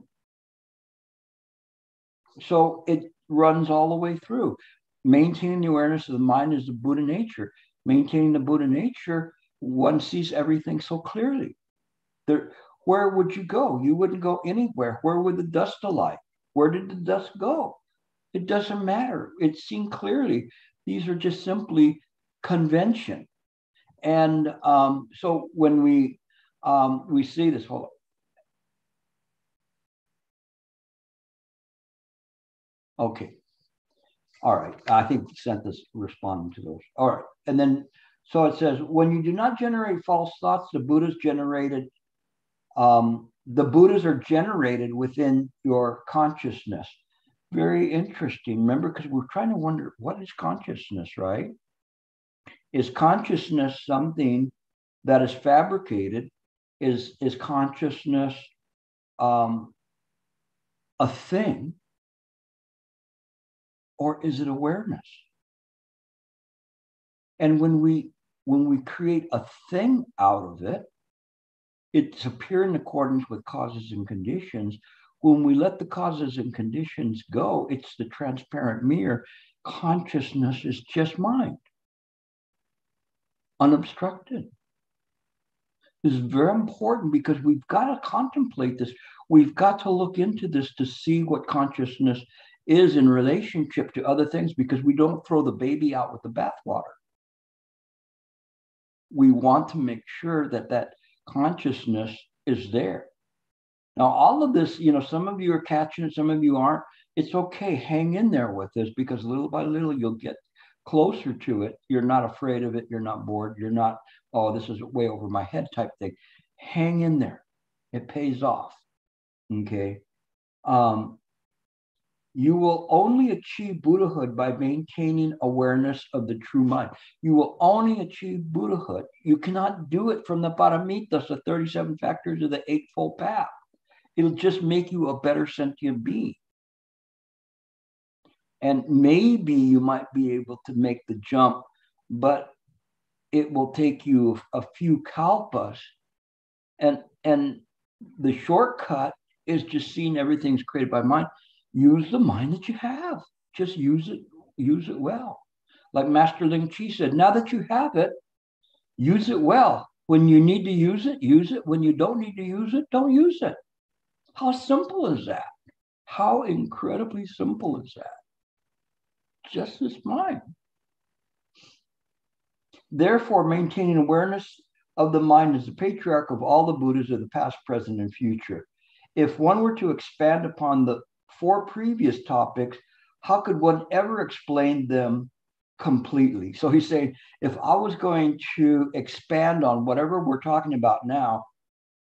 So it runs all the way through. Maintaining the awareness of the mind is the Buddha nature. Maintaining the Buddha nature, one sees everything so clearly. Where would you go? You wouldn't go anywhere. Where would the dust alight? Where did the dust go? It doesn't matter. It's seen clearly. These are just simply convention. And so when we see this whole, okay. All right, I think Seth is responding to those. All right, and then, so it says, when you do not generate false thoughts, the Buddhas are generated within your consciousness. Very interesting, remember, because we're trying to wonder, what is consciousness, right? Is consciousness something that is fabricated? Is consciousness a thing? Or is it awareness? And when we create a thing out of it, it's appearing in accordance with causes and conditions. When we let the causes and conditions go, it's the transparent mirror. Consciousness is just mind, unobstructed. This is very important because we've got to contemplate this. We've got to look into this to see what consciousness is in relationship to other things, because we don't throw the baby out with the bathwater. We want to make sure that that consciousness is there. Now, all of this, you know, some of you are catching it, some of you aren't. It's okay, hang in there with this, because little by little, you'll get closer to it. You're not afraid of it. You're not bored. You're not, oh, this is way over my head type thing. Hang in there. It pays off, okay? You will only achieve Buddhahood by maintaining awareness of the true mind. You will only achieve Buddhahood. You cannot do it from the paramitas, the 37 factors of the Eightfold Path. It'll just make you a better sentient being. And maybe you might be able to make the jump, but it will take you a few kalpas. And the shortcut is just seeing everything's created by mind. Use the mind that you have. Just use it well. Like Master Ling Chi said, now that you have it, use it well. When you need to use it, use it. When you don't need to use it, don't use it. How simple is that? How incredibly simple is that? Just this mind. Therefore, maintaining awareness of the mind is the patriarch of all the Buddhas of the past, present, and future. If one were to expand upon the four previous topics, how could one ever explain them completely? So he's saying, if I was going to expand on whatever we're talking about now,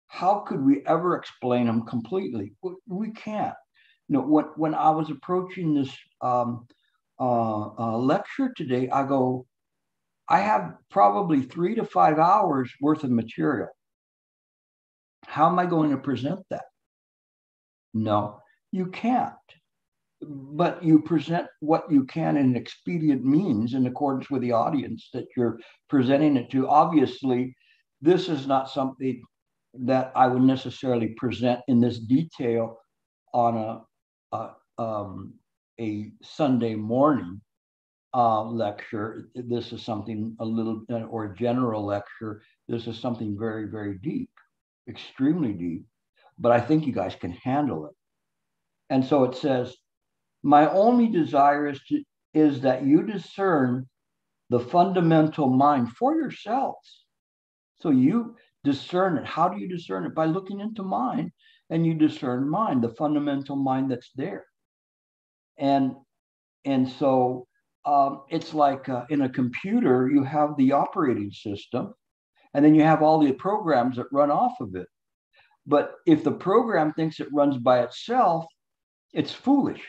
how could we ever explain them completely? We can't. You know, when I was approaching this lecture today, I go, I have probably 3 to 5 hours worth of material. How am I going to present that? No. You can't, but you present what you can in expedient means in accordance with the audience that you're presenting it to. Obviously, this is not something that I would necessarily present in this detail on a Sunday morning lecture. This is something a little, or a general lecture. This is something very, very deep, extremely deep, but I think you guys can handle it. And so it says, my only desire is that you discern the fundamental mind for yourselves. So you discern it. How do you discern it? By looking into mind, and you discern mind, the fundamental mind that's there. And so it's like in a computer, you have the operating system, and then you have all the programs that run off of it. But if the program thinks it runs by itself, it's foolish.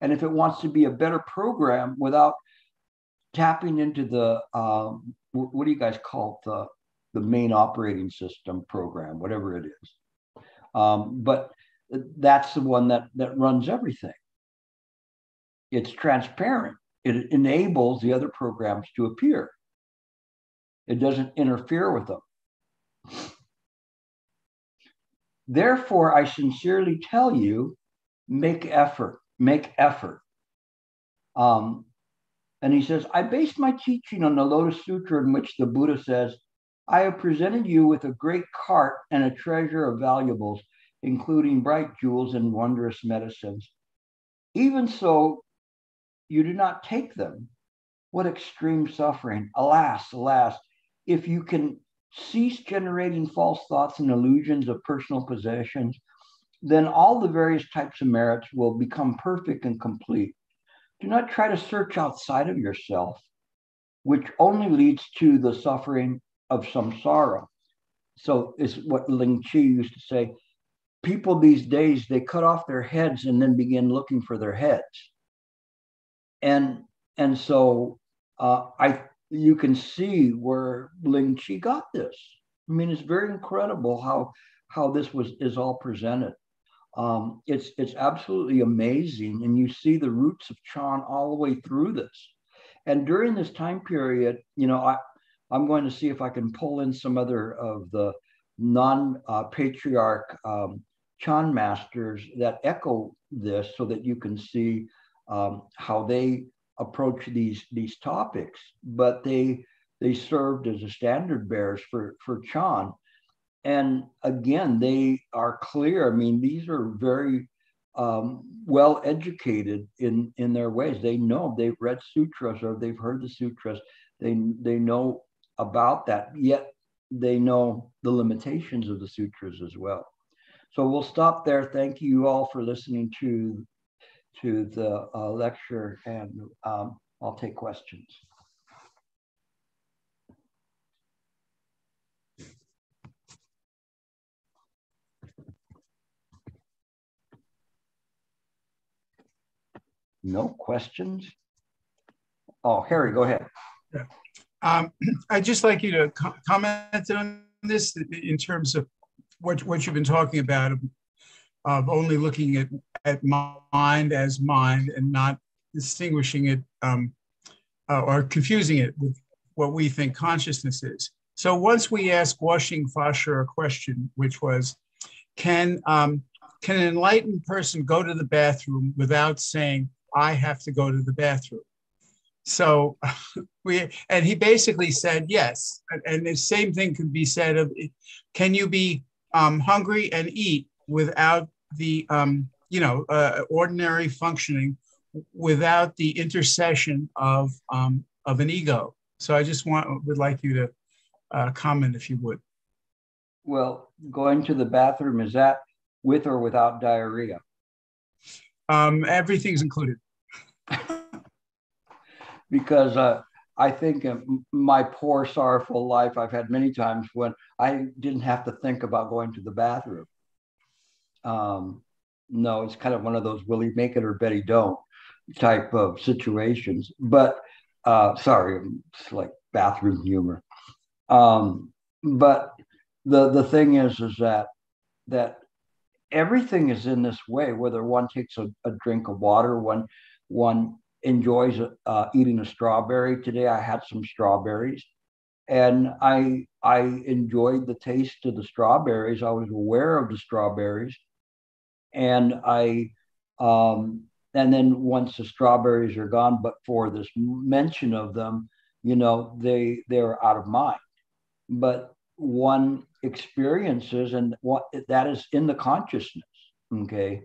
And if it wants to be a better program without tapping into the, what do you guys call it? The main operating system program, whatever it is. But that's the one that runs everything. It's transparent. It enables the other programs to appear. It doesn't interfere with them. Therefore, I sincerely tell you, make effort, make effort. And he says, I base my teaching on the Lotus Sutra, in which the Buddha says, I have presented you with a great cart and a treasure of valuables. including bright jewels and wondrous medicines. Even so, you do not take them. What extreme suffering. Alas, alas, if you can cease generating false thoughts and illusions of personal possessions, then all the various types of merits will become perfect and complete. Do not try to search outside of yourself, which only leads to the suffering of samsara. So it's what Ling Chi used to say. People these days, they cut off their heads and then begin looking for their heads. And so you can see where Ling Chi got this. I mean, it's very incredible how this is all presented. It's absolutely amazing. And you see the roots of Chan all the way through this. And during this time period, you know, I'm going to see if I can pull in some other of the non-patriarch Chan masters that echo this so that you can see how they approach these topics. But they served as the standard bearers for Chan. And again, they are clear. I mean, these are very well educated in their ways. They know, they've read sutras or they've heard the sutras. They know about that, yet they know the limitations of the sutras as well. So we'll stop there. Thank you all for listening to the lecture, and I'll take questions. No questions? Oh, Harry, go ahead. Yeah. I'd just like you to comment on this in terms of what you've been talking about, of only looking at mind as mind and not distinguishing it or confusing it with what we think consciousness is. So once we asked Washing Fasher a question, which was, can an enlightened person go to the bathroom without saying, I have to go to the bathroom? So and he basically said yes. And the same thing could be said of, can you be hungry and eat without the ordinary functioning, without the intercession of an ego? So I just would like you to comment, if you would. Well, going to the bathroom, is that with or without diarrhea? Everything's included. Because I think of my poor, sorrowful life, I've had many times when I didn't have to think about going to the bathroom. No, it's kind of one of those will he make it or bet he don't type of situations. But sorry, it's like bathroom humor. But the thing is that everything is in this way, whether one takes a drink of water, one enjoys eating a strawberry. Today I had some strawberries, and I enjoyed the taste of the strawberries. I was aware of the strawberries, and I and then once the strawberries are gone, but for this mention of them, you know, they're out of mind. But one experiences, and what that is in the consciousness. Okay.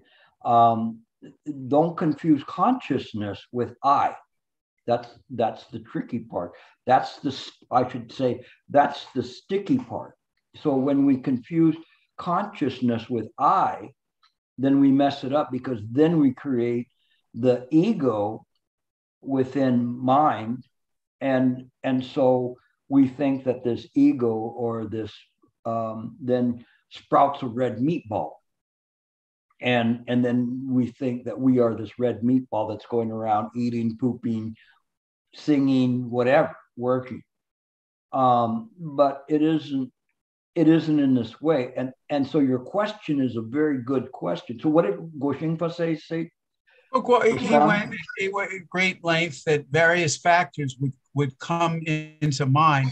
Don't confuse consciousness with I. That's the tricky part. That's the sticky part. So when we confuse consciousness with I, then we mess it up, because then we create the ego within mind, and so we think that this ego or this then sprouts a red meatball. And then we think that we are this red meatball that's going around eating, pooping, singing, whatever, working. But it isn't in this way. And so your question is a very good question. So what did Goshing Pasei say? Well, he went at great length that various factors would come into mind,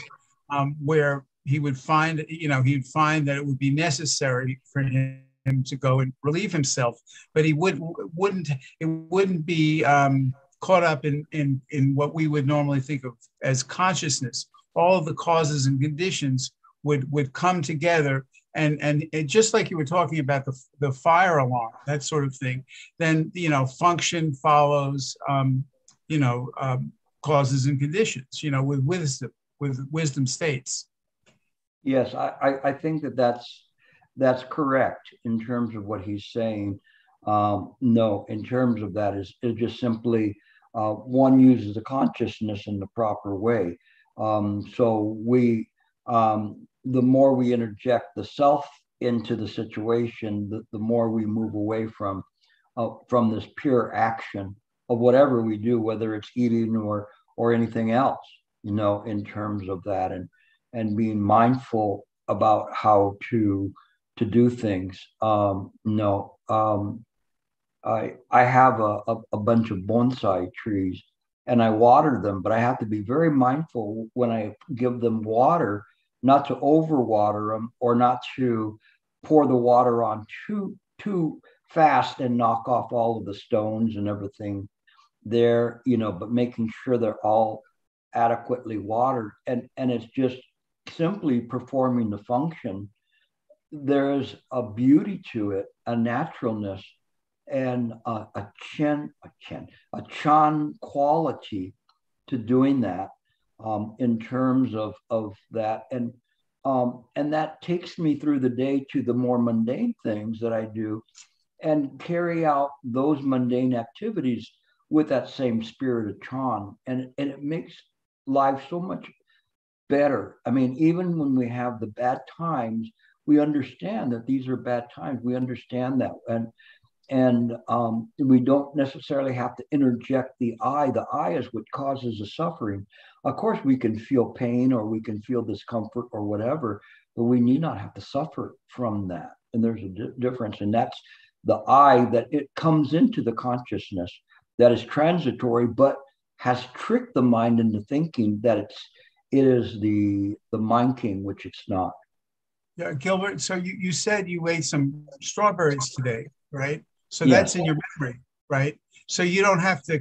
where he would find, he'd find that it would be necessary for him to go and relieve himself, but he wouldn't be caught up in what we would normally think of as consciousness. All of the causes and conditions would come together and it, just like you were talking about the fire alarm, that sort of thing, then, you know, function follows, you know, causes and conditions, you know, with wisdom states. Yes, I think that's correct in terms of what he's saying. No, in terms of that is just simply one uses the consciousness in the proper way. So we, the more we interject the self into the situation, the more we move away from this pure action of whatever we do, whether it's eating or anything else, you know, in terms of that, and being mindful about how to do things. I have a bunch of bonsai trees and I water them, but I have to be very mindful when I give them water, not to overwater them or not to pour the water on too fast and knock off all of the stones and everything there, you know, but making sure they're all adequately watered. And it's just simply performing the function. There is a beauty to it, a naturalness, and a chan quality to doing that, in terms of that, and that takes me through the day to the more mundane things that I do, and carry out those mundane activities with that same spirit of chan, and it makes life so much better. I mean, even when we have the bad times, we understand that these are bad times. We understand that, and we don't necessarily have to interject the I. The I is what causes the suffering. Of course, we can feel pain or we can feel discomfort or whatever, but we need not have to suffer from that. And there's a difference, and that's the I, that it comes into the consciousness that is transitory, but has tricked the mind into thinking that it is the mind king, which it's not. Yeah, Gilbert, so you said you ate some strawberries today, right? So yes. That's in your memory, right? So you don't have to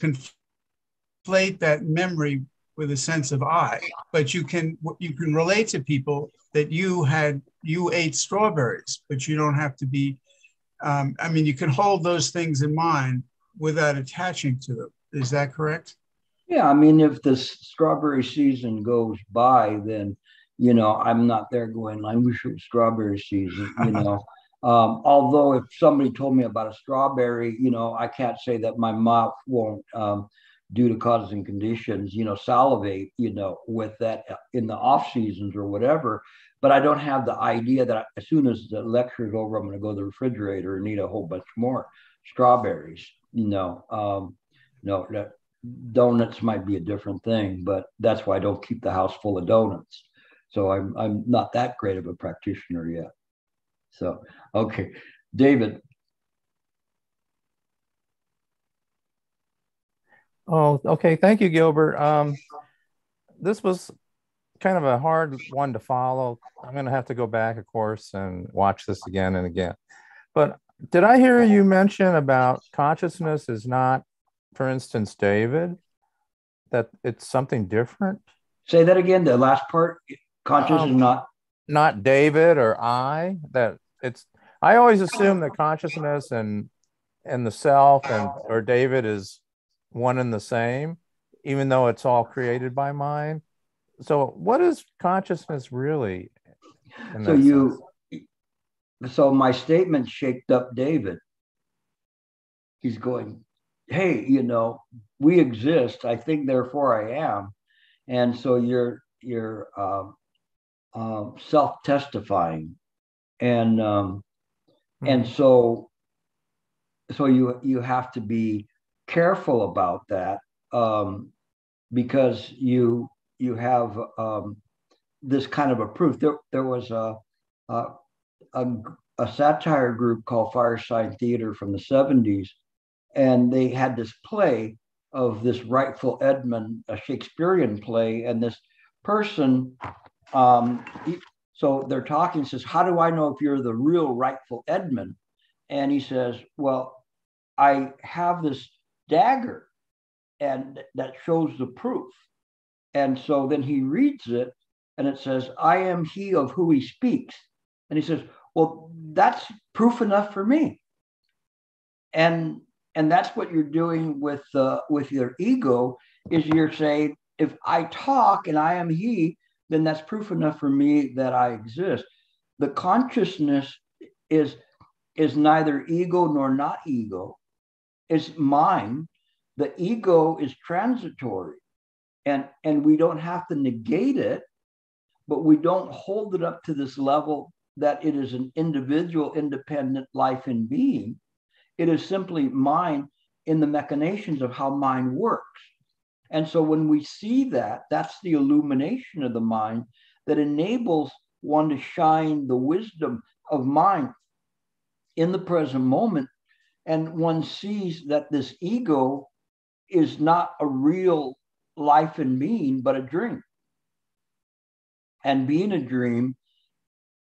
conflate that memory with a sense of I, but you can relate to people that you ate strawberries, but you don't have to be, I mean, you can hold those things in mind without attaching to them. Is that correct? Yeah, I mean, if the strawberry season goes by, then, you know, I'm not there going, I wish it was strawberry season, you know. Although if somebody told me about a strawberry, you know, I can't say that my mouth won't, due to causes and conditions, you know, salivate, you know, with that in the off seasons or whatever. But I don't have the idea that as soon as the lecture is over, I'm going to go to the refrigerator and eat a whole bunch more strawberries, you know. No, donuts might be a different thing, but that's why I don't keep the house full of donuts. So I'm not that great of a practitioner yet. So, okay, David. Oh, okay, thank you, Gilbert. This was kind of a hard one to follow. I'm gonna have to go back, of course, and watch this again and again. But did I hear you mention about consciousness is not, for instance, David, that it's something different? Say that again, the last part, consciousness is not David or I, that it's, I always assume that consciousness and the self and or David is one and the same, even though it's all created by mind. So what is consciousness really? So my statement shaked up David. He's going, hey, you know, we exist. I think, therefore I am. And so you're self-testifying, and so you have to be careful about that, because you have this kind of a proof. There was a satire group called Fireside Theater from the 70s, and they had this play of this Rightful Edmund, a Shakespearean play, and this person. So they're talking, says, how do I know if you're the real rightful Edmund? And he says, well, I have this dagger and that shows the proof. And so then he reads it and it says, I am he of who he speaks. And he says, well, that's proof enough for me. And that's what you're doing with your ego, is you're saying, if I talk and I am he, then that's proof enough for me that I exist. The consciousness is neither ego nor not ego. It's mine. The ego is transitory, and we don't have to negate it, but we don't hold it up to this level that it is an individual, independent life and being. It is simply mine in the machinations of how mind works. And so when we see that, that's the illumination of the mind that enables one to shine the wisdom of mind in the present moment. And one sees that this ego is not a real life and being, but a dream. And being a dream,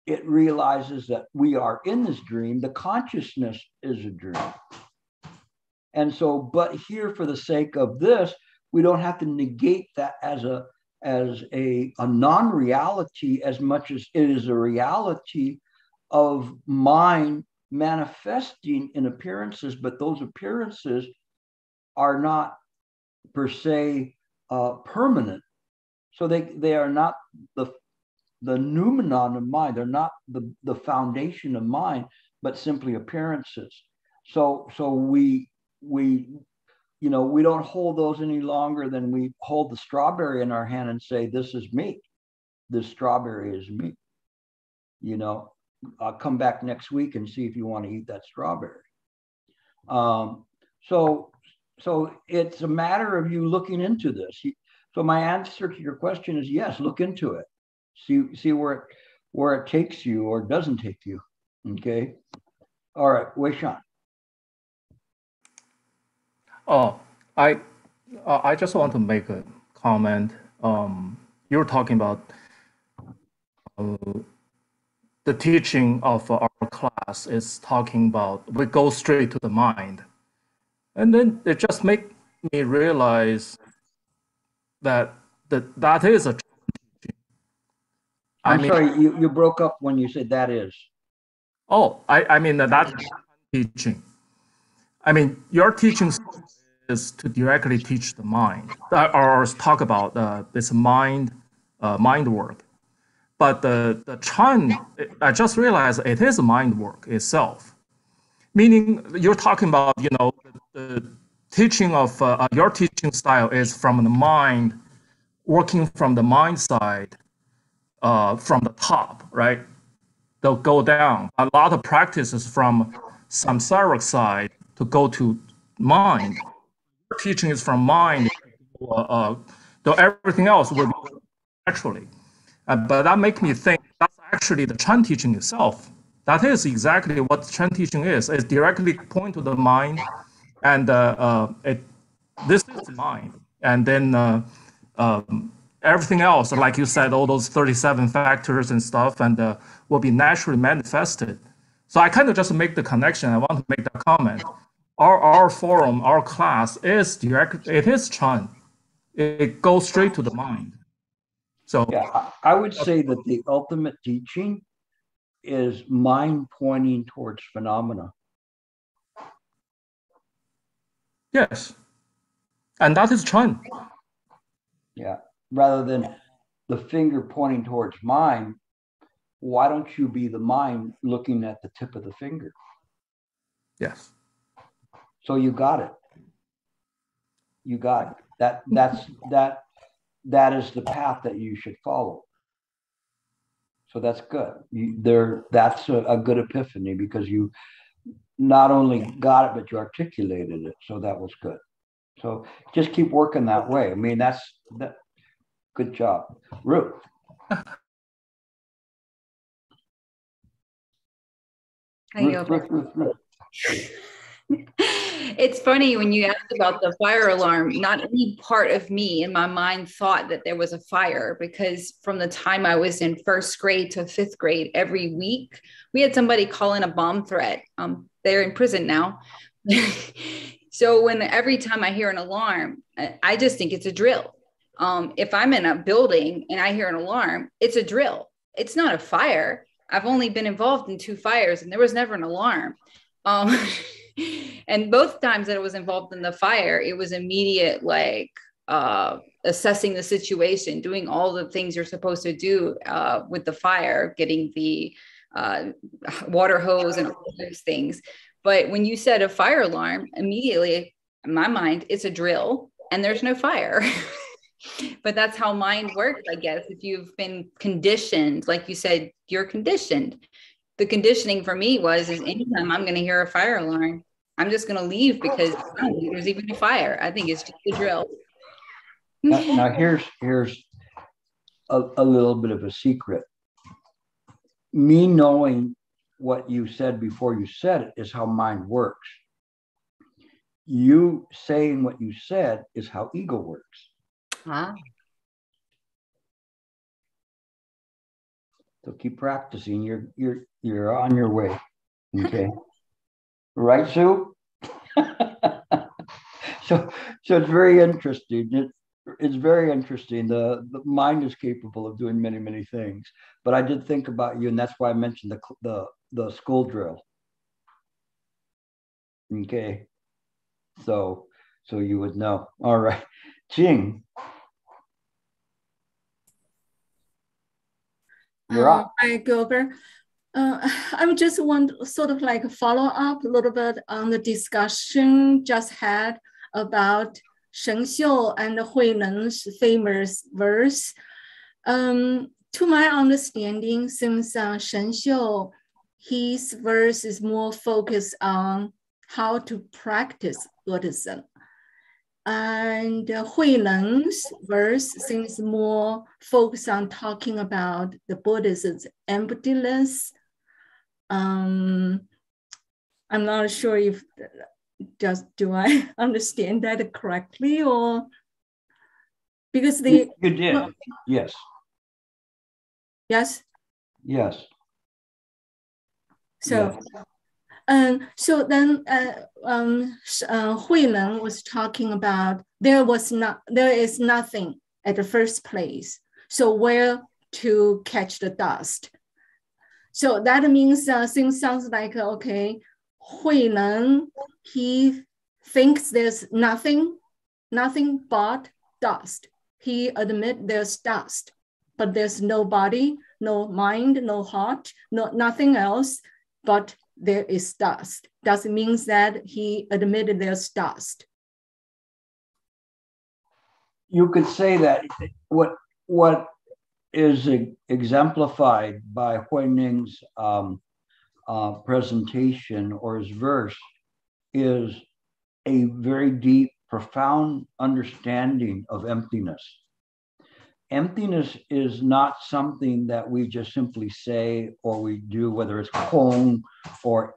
it realizes that we are in this dream. The consciousness is a dream. And so, but here, for the sake of this, we don't have to negate that as a non-reality as much as it is a reality of mind manifesting in appearances, but those appearances are not per se permanent. So they are not the noumenon of mind. They're not the foundation of mind, but simply appearances. So we you know, we don't hold those any longer than we hold the strawberry in our hand and say, this is me. This strawberry is me. You know, I'll come back next week and see if you want to eat that strawberry. So it's a matter of you looking into this. So my answer to your question is yes, look into it. See where it takes you or doesn't take you. Okay. All right, Weishan. Oh, I just want to make a comment. You're talking about the teaching of our class is talking about we go straight to the mind, and then it just make me realize that is a teaching. I mean, sorry, you broke up when you said that is. Oh, I mean that's teaching. I mean, your teaching is to directly teach the mind, or talk about this mind work. But the Chan, I just realized it is mind work itself. Meaning, you're talking about, you know, the teaching of your teaching style is from the mind, working from the mind side, from the top, right? They'll go down. A lot of practices from samsaric side to go to mind. Teaching is from mind, though everything else will be naturally. But that makes me think that's actually the Chan teaching itself. That is exactly what Chan teaching is. It's directly point to the mind, and this is the mind. And then everything else, like you said, all those 37 factors and stuff, and will be naturally manifested. So I kind of just make the connection. I want to make that comment. Our forum, our class is direct. It is Chan. It goes straight to the mind. So yeah, I would say that the ultimate teaching is mind pointing towards phenomena. Yes, and that is Chan. Yeah, rather than the finger pointing towards mind, why don't you be the mind looking at the tip of the finger? Yes. So you got it. You got it. That is the path that you should follow. So that's good. That's a good epiphany, because you not only got it, but you articulated it. So that was good. So just keep working that way. I mean, that's good job. Ruth. Ruth. It's funny when you asked about the fire alarm, not any part of me in my mind thought that there was a fire, because from the time I was in first grade to fifth grade, every week we had somebody call in a bomb threat. They're in prison now. So every time I hear an alarm, I just think it's a drill. If I'm in a building and I hear an alarm, it's a drill. It's not a fire. I've only been involved in 2 fires and there was never an alarm. And both times that I was involved in the fire, it was immediate, like assessing the situation, doing all the things you're supposed to do with the fire, getting the water hose and all those things. But when you said a fire alarm, immediately in my mind, it's a drill and there's no fire. But that's how mine works, I guess. If you've been conditioned, like you said, you're conditioned. The conditioning for me was, is anytime I'm going to hear a fire alarm, I'm just going to leave because I don't think there's even a fire. I think it's just a drill. Now here's a little bit of a secret. Me knowing what you said before you said it is how mind works. You saying what you said is how ego works. Huh? So keep practicing. You're on your way. Okay. Right, Sue? So it's very interesting. It's very interesting. The mind is capable of doing many, many things. But I did think about you, and that's why I mentioned the school drill. Okay. So you would know. All right. Ching. You're up. Hi, Gilbert. I would just want sort of like a follow up a little bit on the discussion just had about Sheng Xiu and Hui Neng's famous verse. To my understanding, since Sheng Xiu, his verse is more focused on how to practice Buddhism. And Hui Neng's verse seems more focused on talking about the Buddhist's emptiness. I'm not sure if, do I understand that correctly, or because the— You did, well, yes. Yes? Yes. So. Yes. So then Hui Neng was talking about there is nothing at the first place. So where to catch the dust? So that means things sounds like, okay, Hui Neng, he thinks there's nothing but dust. He admits there's dust, but there's no body, no mind, no heart, nothing else but there is dust. That means that he admitted there's dust. You could say that what is exemplified by Hui Neng's presentation or his verse is a very deep, profound understanding of emptiness. Emptiness is not something that we just simply say or we do, whether it's Kong or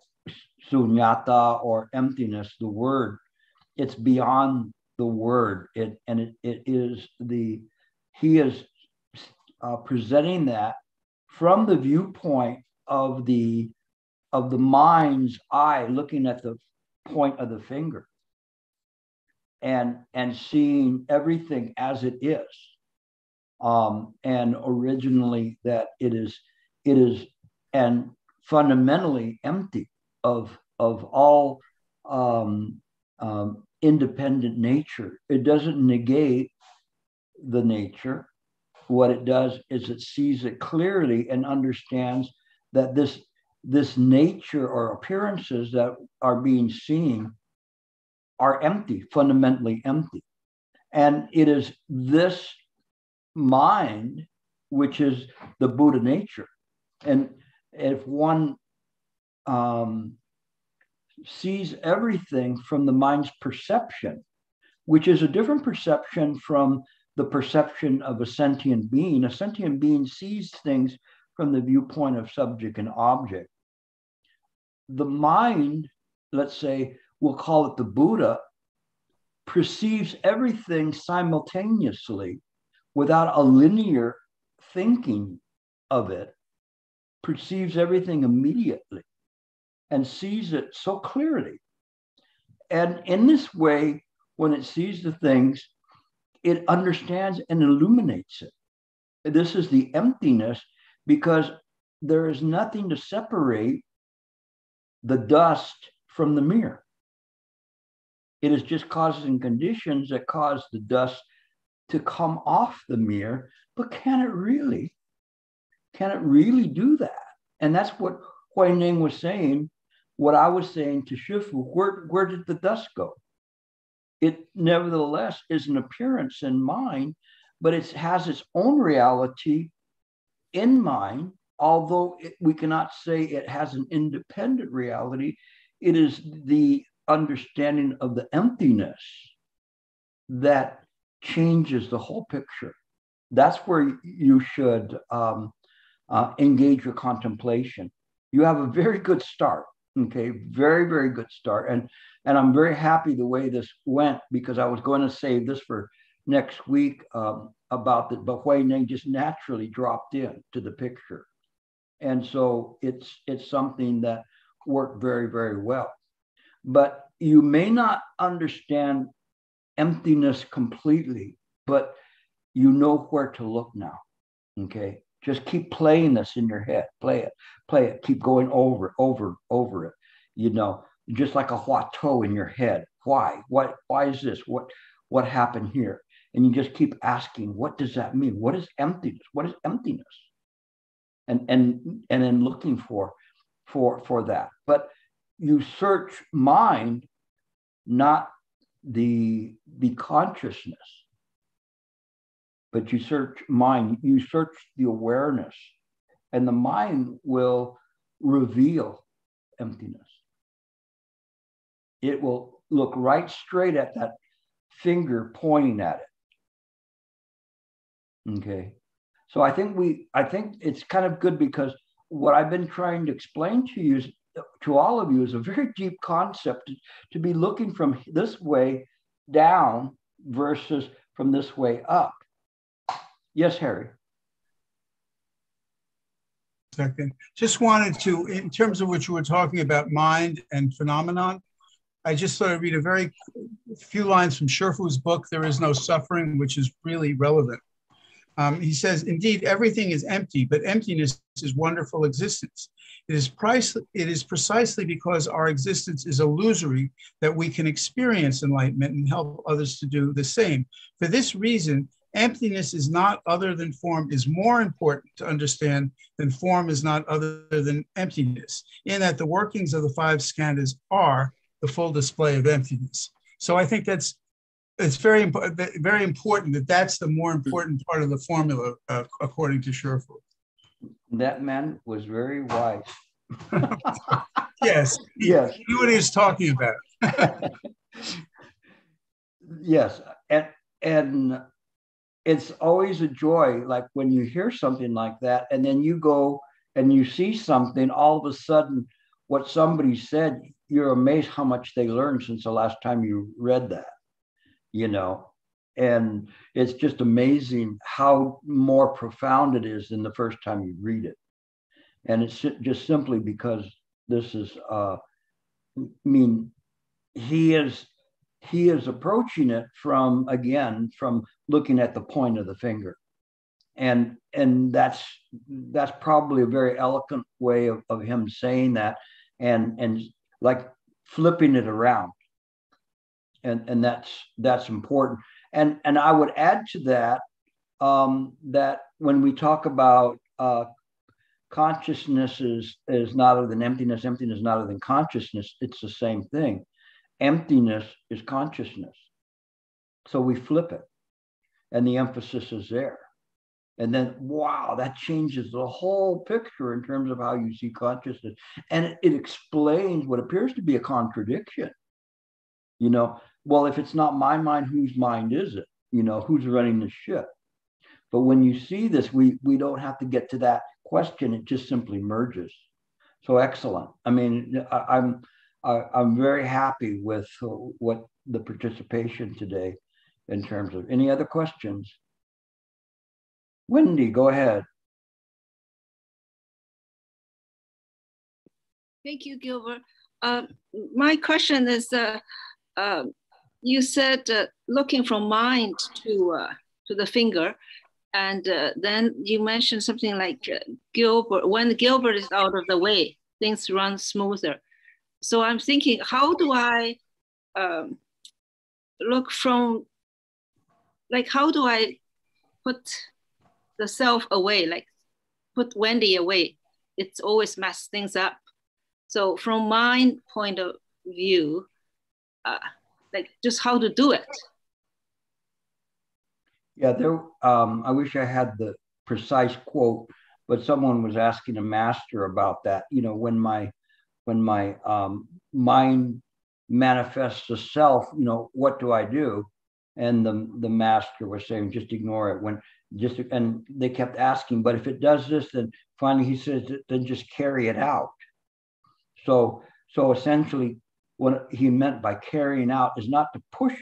Sunyata or emptiness, the word. It's beyond the word. He is presenting that from the viewpoint of the mind's eye, looking at the point of the finger and seeing everything as it is. And originally that it is and fundamentally empty of all independent nature. It doesn't negate the nature. What it does is it sees it clearly and understands that this nature or appearances that are being seen are empty, fundamentally empty. And it is this mind, which is the Buddha nature. And if one sees everything from the mind's perception, which is a different perception from the perception of a sentient being sees things from the viewpoint of subject and object. The mind, let's say, we'll call it the Buddha, perceives everything simultaneously, without a linear thinking of it, perceives everything immediately and sees it so clearly. And in this way, when it sees the things, it understands and illuminates it. This is the emptiness, because there is nothing to separate the dust from the mirror. It is just causes and conditions that cause the dust to come off the mirror. But can it really? Can it really do that? And that's what Huaining was saying, what I was saying to Shifu. Where did the dust go? It nevertheless is an appearance in mind, but it has its own reality in mind, although we cannot say it has an independent reality. It is the understanding of the emptiness that changes the whole picture. That's where you should engage your contemplation. You have a very good start, okay? Very, very good start. And I'm very happy the way this went, because I was going to save this for next week about it, but Huaining just naturally dropped in to the picture. And so it's something that worked very, very well. But you may not understand emptiness completely, but you know where to look now, okay? Just keep playing this in your head. Play it, keep going over it, you know, just like a Huatou in your head. Why is this? What happened here? And you just keep asking, what does that mean? What is emptiness? What is emptiness? And then looking for that. But you search mind, not the consciousness, but you search mind, you search the awareness, and the mind will reveal emptiness. It will look right straight at that finger pointing at it. Okay. So I think it's kind of good, because what I've been trying to explain to you, to all of you, is a very deep concept to be looking from this way down versus from this way up. Yes, Harry. Second, just wanted to, in terms of what you were talking about, mind and phenomenon, I just thought I'd read a very few lines from Sherfu's book, There Is No Suffering, which is really relevant. He says, indeed, everything is empty, but emptiness is wonderful existence. It is precisely because our existence is illusory that we can experience enlightenment and help others to do the same. For this reason, emptiness is not other than form is more important to understand than form is not other than emptiness, in that the workings of the five skandhas are the full display of emptiness. So I think it's very, very important that that's the more important part of the formula, according to Sherfu. That man was very wise. Yes. Yes. He knew what he was talking about. Yes. And it's always a joy, like when you hear something like that, and then you go and you see something, all of a sudden, what somebody said, you're amazed how much they learned since the last time you read that, you know, and it's just amazing how more profound it is than the first time you read it. And it's just simply because this is, I mean, he is approaching it from, again, from looking at the point of the finger. And that's probably a very eloquent way of him saying that, and like flipping it around. And that's important. And I would add to that, that when we talk about consciousness is not other than emptiness, emptiness is not other than consciousness, it's the same thing. Emptiness is consciousness. So we flip it, and the emphasis is there. And then, wow, that changes the whole picture in terms of how you see consciousness. And it explains what appears to be a contradiction. You know, well, if it's not my mind, whose mind is it? You know, who's running the ship? But when you see this, we don't have to get to that question. It just simply merges. So excellent. I mean, I'm very happy with what the participation today in terms of any other questions. Wendy, go ahead. Thank you, Gilbert. My question is, you said looking from mind to the finger, And then you mentioned something like Gilbert, when Gilbert is out of the way, things run smoother. So I'm thinking, how do I look from, like, how do I put the self away, like put Wendy away? It's always messed things up. So from my point of view, like just how to do it. Yeah, there. I wish I had the precise quote, but someone was asking a master about that. You know, when my mind manifests itself, you know, what do I do? And the master was saying, just ignore it. And they kept asking, but if it does this, then finally he says, then just carry it out. So essentially, what he meant by carrying out is not to push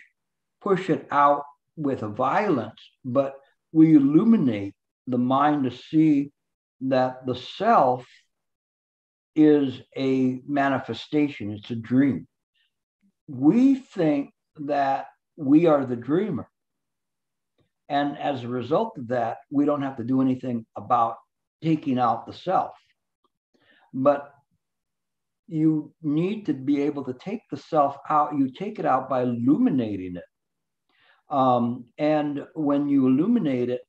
it out with a violence, but we illuminate the mind to see that the self is a manifestation, it's a dream. We think that we are the dreamer. And as a result of that, we don't have to do anything about taking out the self. But you need to be able to take the self out. You take it out by illuminating it. And when you illuminate it,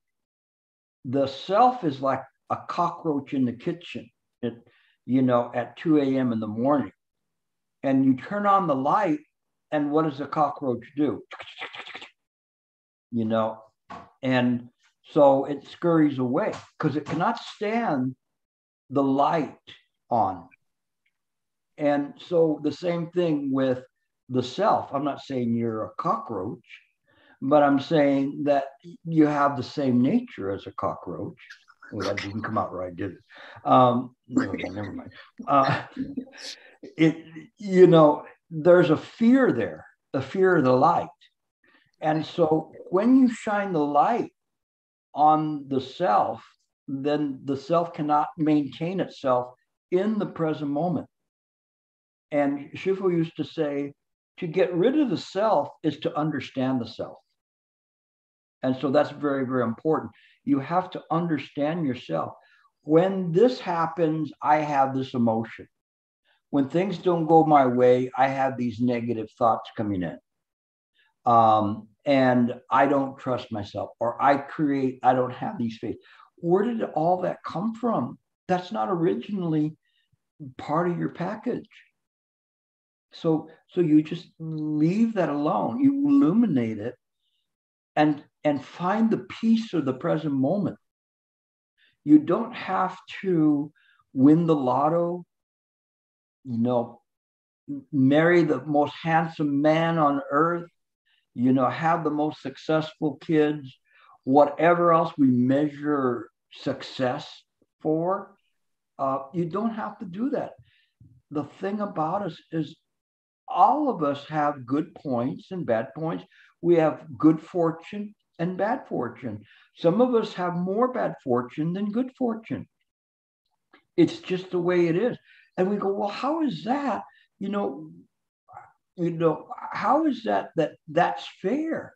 the self is like a cockroach in the kitchen, at 2 a.m. in the morning. And you turn on the light, and what does the cockroach do? And so it scurries away because it cannot stand the light on. And so the same thing with the self. I'm not saying you're a cockroach, but I'm saying that you have the same nature as a cockroach. Oh, that didn't come out right, did it? Never mind. There's a fear there, the fear of the light. And so when you shine the light on the self, then the self cannot maintain itself in the present moment. And Shifu used to say, to get rid of the self is to understand the self. And so that's very, very important. You have to understand yourself. When this happens, I have this emotion. When things don't go my way, I have these negative thoughts coming in. And I don't trust myself, or I don't have these faith. Where did all that come from? That's not originally part of your package. So you just leave that alone. You illuminate it and find the peace of the present moment. You don't have to win the lotto, marry the most handsome man on earth, have the most successful kids, whatever else we measure success for. You don't have to do that. The thing about us is all of us have good points and bad points. We have good fortune and bad fortune. Some of us have more bad fortune than good fortune. It's just the way it is. And we go, well, how is that? How is that that's fair?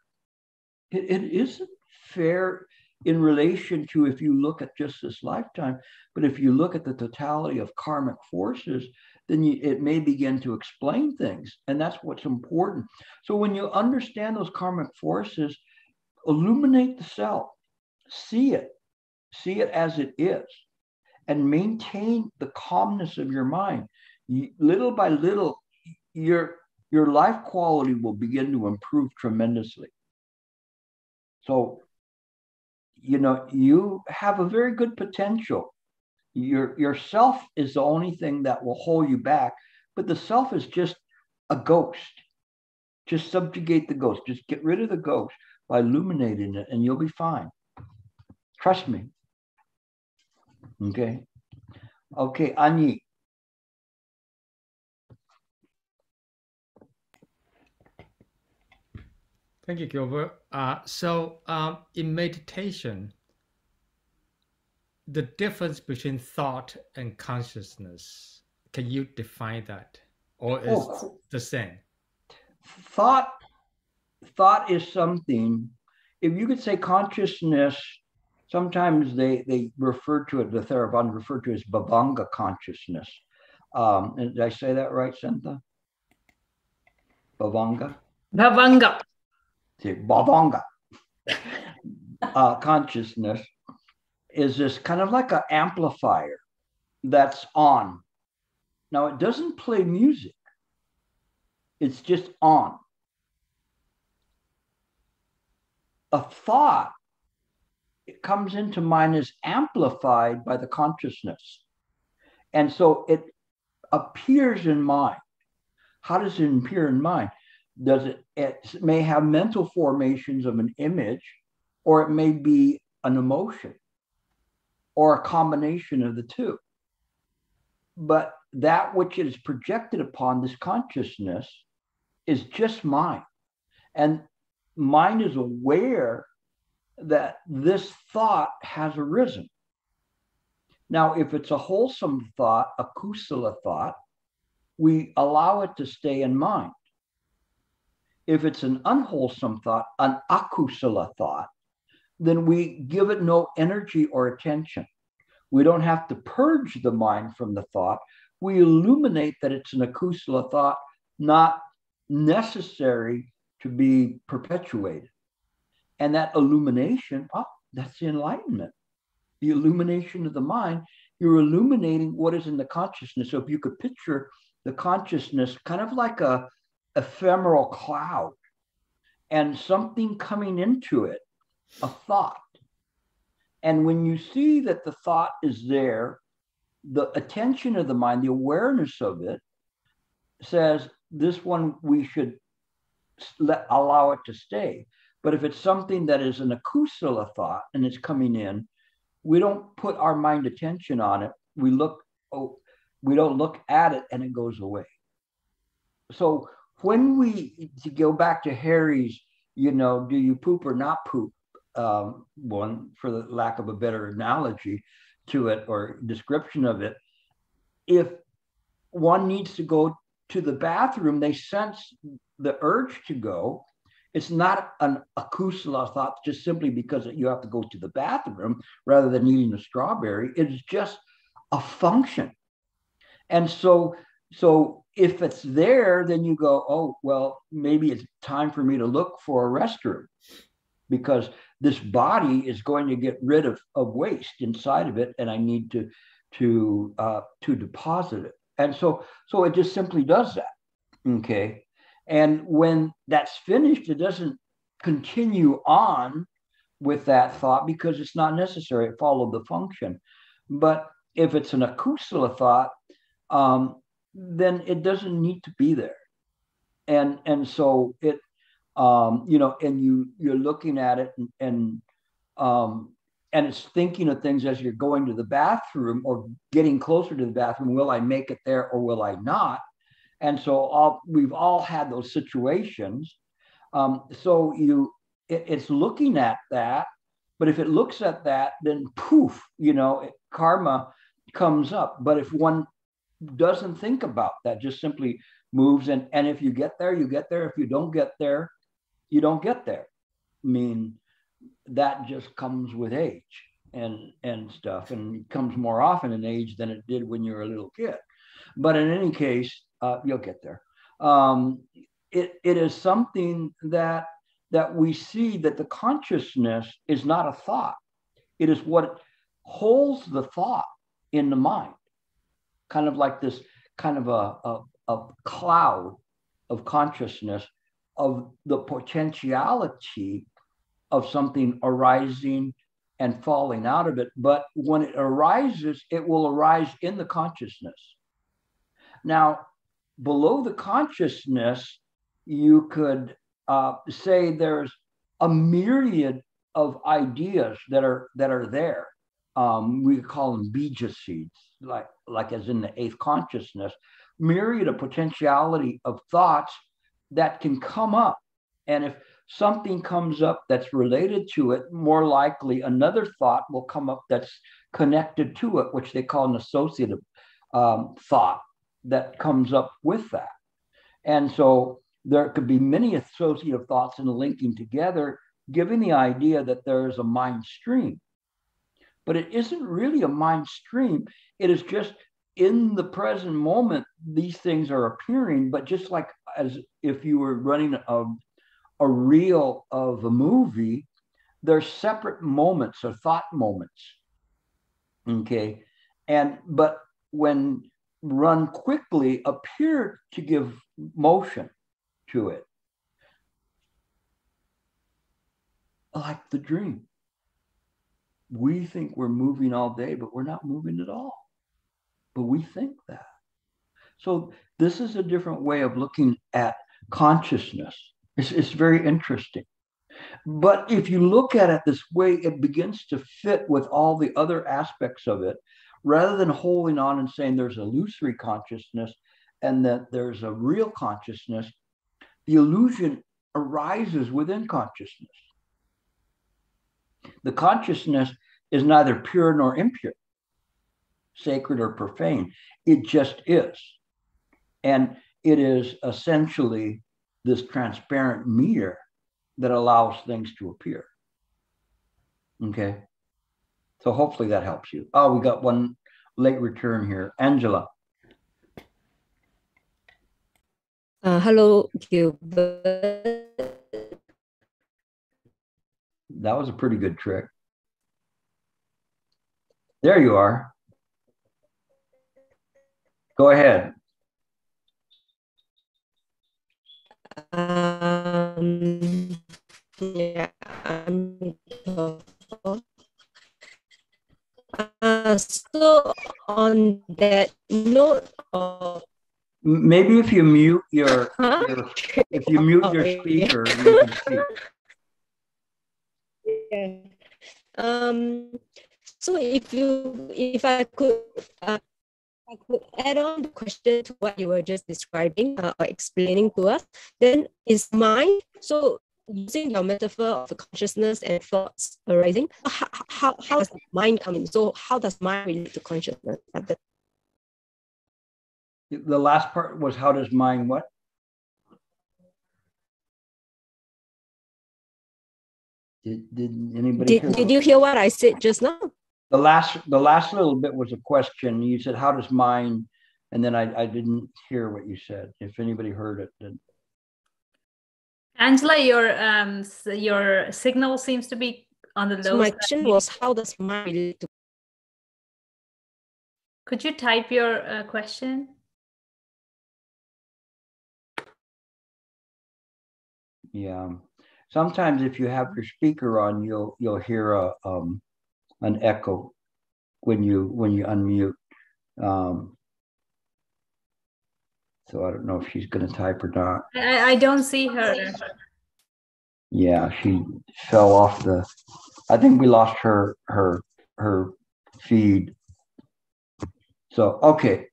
It isn't fair in relation to if you look at just this lifetime, but if you look at the totality of karmic forces, then it may begin to explain things. And that's what's important. So when you understand those karmic forces, illuminate the self, see it as it is, and maintain the calmness of your mind. Little by little, your life quality will begin to improve tremendously. So, you have a very good potential. Your self is the only thing that will hold you back, but the self is just a ghost. Just subjugate the ghost. Just get rid of the ghost by illuminating it, and you'll be fine. Trust me. Okay. Okay, Anyi. Thank you, Gilbert. In meditation, the difference between thought and consciousness, can you define that? Or is it the same? Thought is something, if you could say consciousness Sometimes they refer to it, the Theravada referred to it as Bhavanga consciousness. Did I say that right, Santha? Bhavanga? Bhavanga. See, Bhavanga. Consciousness is this kind of like an amplifier that's on. Now, it doesn't play music. It's just on. A thought, it comes into mind, is amplified by the consciousness. And so it appears in mind. How does it appear in mind? Does it may have mental formations of an image, or it may be an emotion, or a combination of the two. But that which is projected upon this consciousness is just mind. And mind is aware that this thought has arisen. Now, if it's a wholesome thought, a kusala thought, we allow it to stay in mind. If it's an unwholesome thought, an akusala thought, then we give it no energy or attention. We don't have to purge the mind from the thought. We illuminate that it's an akusala thought, not necessary to be perpetuated. And that illumination, that's the enlightenment. The illumination of the mind, you're illuminating what is in the consciousness. So if you could picture the consciousness kind of like an ephemeral cloud and something coming into it, a thought. And when you see that the thought is there, the attention of the mind, the awareness of it says, this one we should allow it to stay. But if it's something that is an akusala thought and it's coming in, we don't put our mind attention on it. We don't look at it and it goes away. So when to go back to Harry's, do you poop or not poop? One, for the lack of a better analogy to it or description of it, if one needs to go to the bathroom, they sense the urge to go. It's not an akusala thought just simply because you have to go to the bathroom rather than eating a strawberry. It's just a function. And so if it's there, then you go, oh, well, maybe it's time for me to look for a restroom because this body is going to get rid of waste inside of it, and I need to deposit it. And so it just simply does that, okay? And when that's finished, it doesn't continue on with that thought because it's not necessary. It followed the function. But if it's an akusala thought, then it doesn't need to be there. And so it, and you're looking at it and it's thinking of things as you're going to the bathroom or getting closer to the bathroom. Will I make it there or will I not? And so we've all had those situations. So it's looking at that, but if it looks at that, then poof, karma comes up. But if one doesn't think about that, just simply moves, and if you get there, you get there. If you don't get there, you don't get there. I mean, that just comes with age and stuff, and it comes more often in age than it did when you were a little kid. But in any case, you'll get there. It is something that we see, that the consciousness is not a thought. It is what holds the thought in the mind, kind of like this kind of a cloud of consciousness of the potentiality of something arising and falling out of it. But when it arises, it will arise in the consciousness. Now, below the consciousness, you could say there's a myriad of ideas that are there. We call them bija seeds, like as in the eighth consciousness, myriad of potentiality of thoughts that can come up. And if something comes up that's related to it, more likely another thought will come up that's connected to it, which they call an associative thought that comes up with that. And so there could be many associative thoughts in linking together, giving the idea that there is a mind stream. but it isn't really a mind stream. It is just in the present moment, these things are appearing, but just like as if you were running a reel of a movie, they're separate moments or thought moments, okay? But when run quickly, appear to give motion to it, like the dream. We think we're moving all day, but we're not moving at all. But we think that. So this is a different way of looking at consciousness. It's very interesting. But if you look at it this way, it begins to fit with all the other aspects of it, rather than holding on and saying there's illusory consciousness and that there's a real consciousness. The illusion arises within consciousness. The consciousness is neither pure nor impure, sacred or profane. It just is. And it is essentially this transparent mirror that allows things to appear. Okay. So hopefully that helps you. Oh, we got one late return here. Angela. Hello, Gilbert. That was a pretty good trick. There you are. Go ahead. Yeah, I'm so on that note of maybe if you mute your, if you mute your speaker, you can see. Yeah. So if I could add on the question to what you were just describing or explaining to us, then is mind, so using your metaphor of consciousness and thoughts arising, how does mind come in? So how does mind relate to consciousness? The last part was how does mind what? Did anybody hear? Did you hear what I said just now? The last little bit was a question. You said, how does mind? And then I didn't hear what you said. If anybody heard it, then. Angela, your signal seems to be on the low side. My question was, how does mind relate to? Could you type your question? Yeah. Sometimes if you have your speaker on, you'll hear an echo when you unmute. So I don't know if she's going to type or not. I don't see her. Yeah, she fell off the. I think we lost her feed. So okay,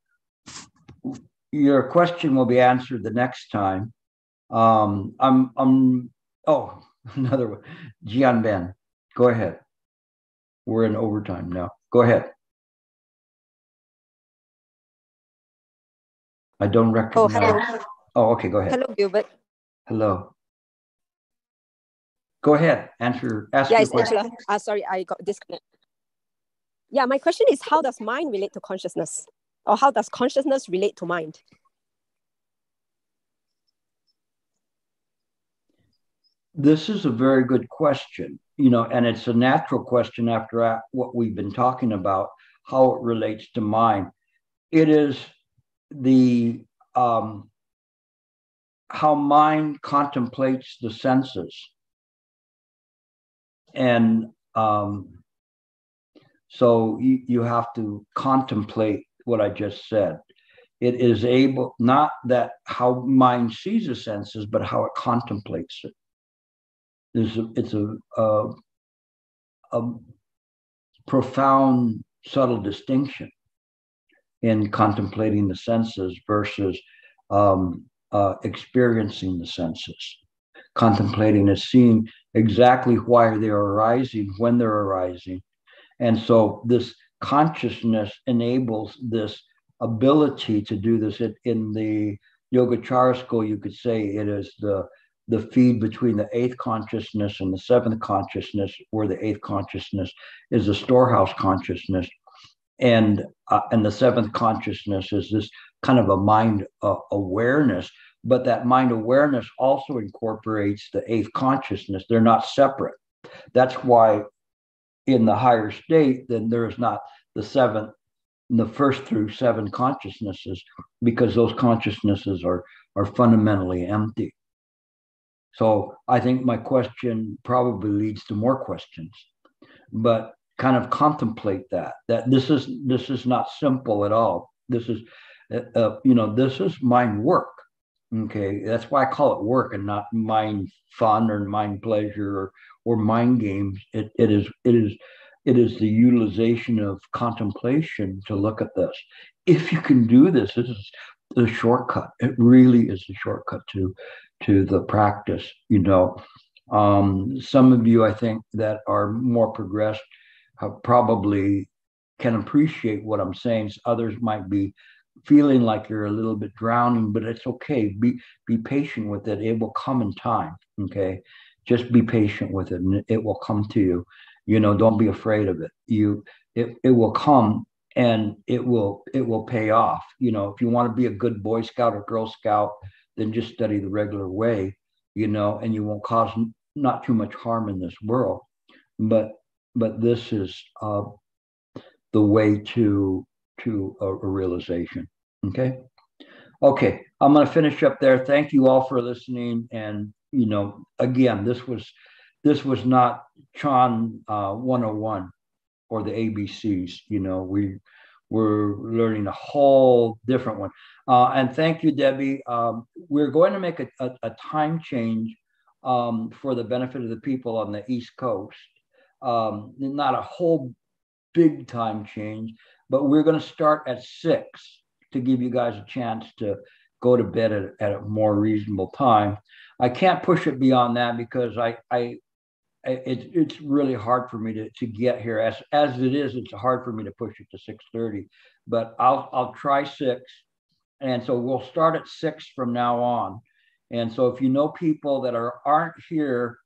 your question will be answered the next time. Oh, another one, Jianben. Go ahead. We're in overtime now. Go ahead. I don't recognize. Oh, hello. Oh, okay. Go ahead. Hello, Gilbert. Hello. Go ahead. Ask your question. Angela. Sorry, I got disconnected. Yeah, my question is, how does mind relate to consciousness? Or how does consciousness relate to mind? This is a very good question, you know, and it's a natural question after what we've been talking about, how it relates to mind. It is the how mind contemplates the senses. And so you have to contemplate what I just said. It is able, not that how mind sees the senses, but how it contemplates it. It's a profound, subtle distinction in contemplating the senses versus experiencing the senses. Contemplating is seeing exactly why they're arising, when they're arising. And so this consciousness enables this ability to do this. In the Yogacara school, you could say it is the the feed between the eighth consciousness and the seventh consciousness, where the eighth consciousness is the storehouse consciousness, and the seventh consciousness is this kind of a mind awareness. But that mind awareness also incorporates the eighth consciousness. They're not separate. That's why in the higher state, then there is not the seventh, the first through seven consciousnesses, because those consciousnesses are fundamentally empty. So I think my question probably leads to more questions, but kind of contemplate that this is not simple at all. This is, this is mind work. Okay, that's why I call it work and not mind fun or mind pleasure or mind games. It is the utilization of contemplation to look at this. If you can do this, this is the shortcut. It really is a shortcut to the practice. Some of you, I think, that are more progressed probably can appreciate what I'm saying. Others might be feeling like you're a little bit drowning, but it's okay. Be patient with it. It will come in time. Okay, just be patient with it, and it will come to you. Don't be afraid of it. It will come, and it will pay off. If you want to be a good Boy Scout or Girl Scout, then just study the regular way. And you won't cause not too much harm in this world. But this is the way to a realization. Okay, I'm going to finish up there. Thank you all for listening. And again, this was not Chan 101 or the ABCs. We're learning a whole different one. And thank you, Debbie. We're going to make a time change for the benefit of the people on the East Coast. Not a whole big time change, but we're going to start at 6 to give you guys a chance to go to bed at a more reasonable time. I can't push it beyond that because it's really hard for me to get here. As it is, it's hard for me to push it to 6:30, but I'll try 6. And so we'll start at 6 from now on. And so if you know people that aren't here,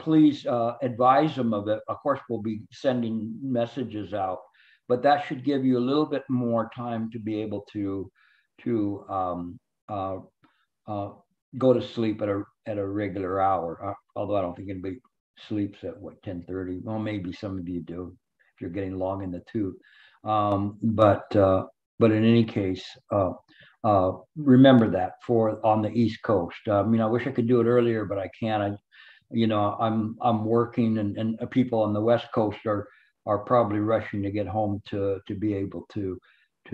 please advise them of it. Of course, we'll be sending messages out, but that should give you a little bit more time to be able to go to sleep at a regular hour. Although I don't think anybody sleeps at 10:30. Well, maybe some of you do if you're getting long in the tooth. But in any case, remember that for on the East Coast. I wish I could do it earlier, but I can't. I'm working, and people on the West Coast are probably rushing to get home to be able to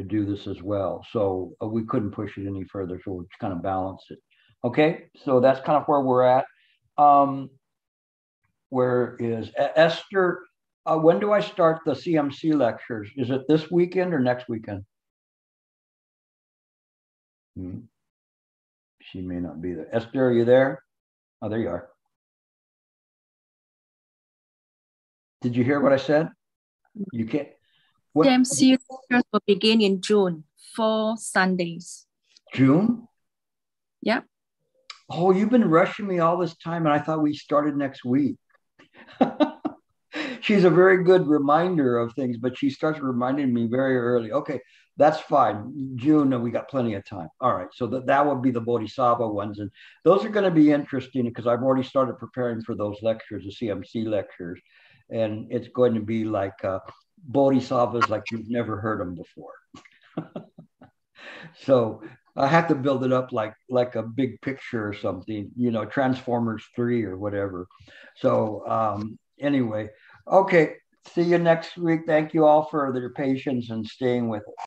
do this as well. So we couldn't push it any further. So we'll just kind of balance it. Okay, so that's kind of where we're at. Where is Esther? When do I start the CMC lectures? Is it this weekend or next weekend? She may not be there. Esther, are you there? Oh, there you are. Did you hear what I said? You can't. CMC lectures will begin in June, 4 Sundays. June? Yep. Oh, you've been rushing me all this time, and I thought we started next week. She's a very good reminder of things, but she starts reminding me very early. Okay, that's fine. June, we got plenty of time. All right, so that would be the Bodhisattva ones, and those are going to be interesting because I've already started preparing for those lectures, the CMC lectures. And it's going to be like bodhisattvas like you've never heard them before. So I have to build it up like a big picture or something, Transformers 3 or whatever. So anyway, okay, see you next week. Thank you all for your patience and staying with us.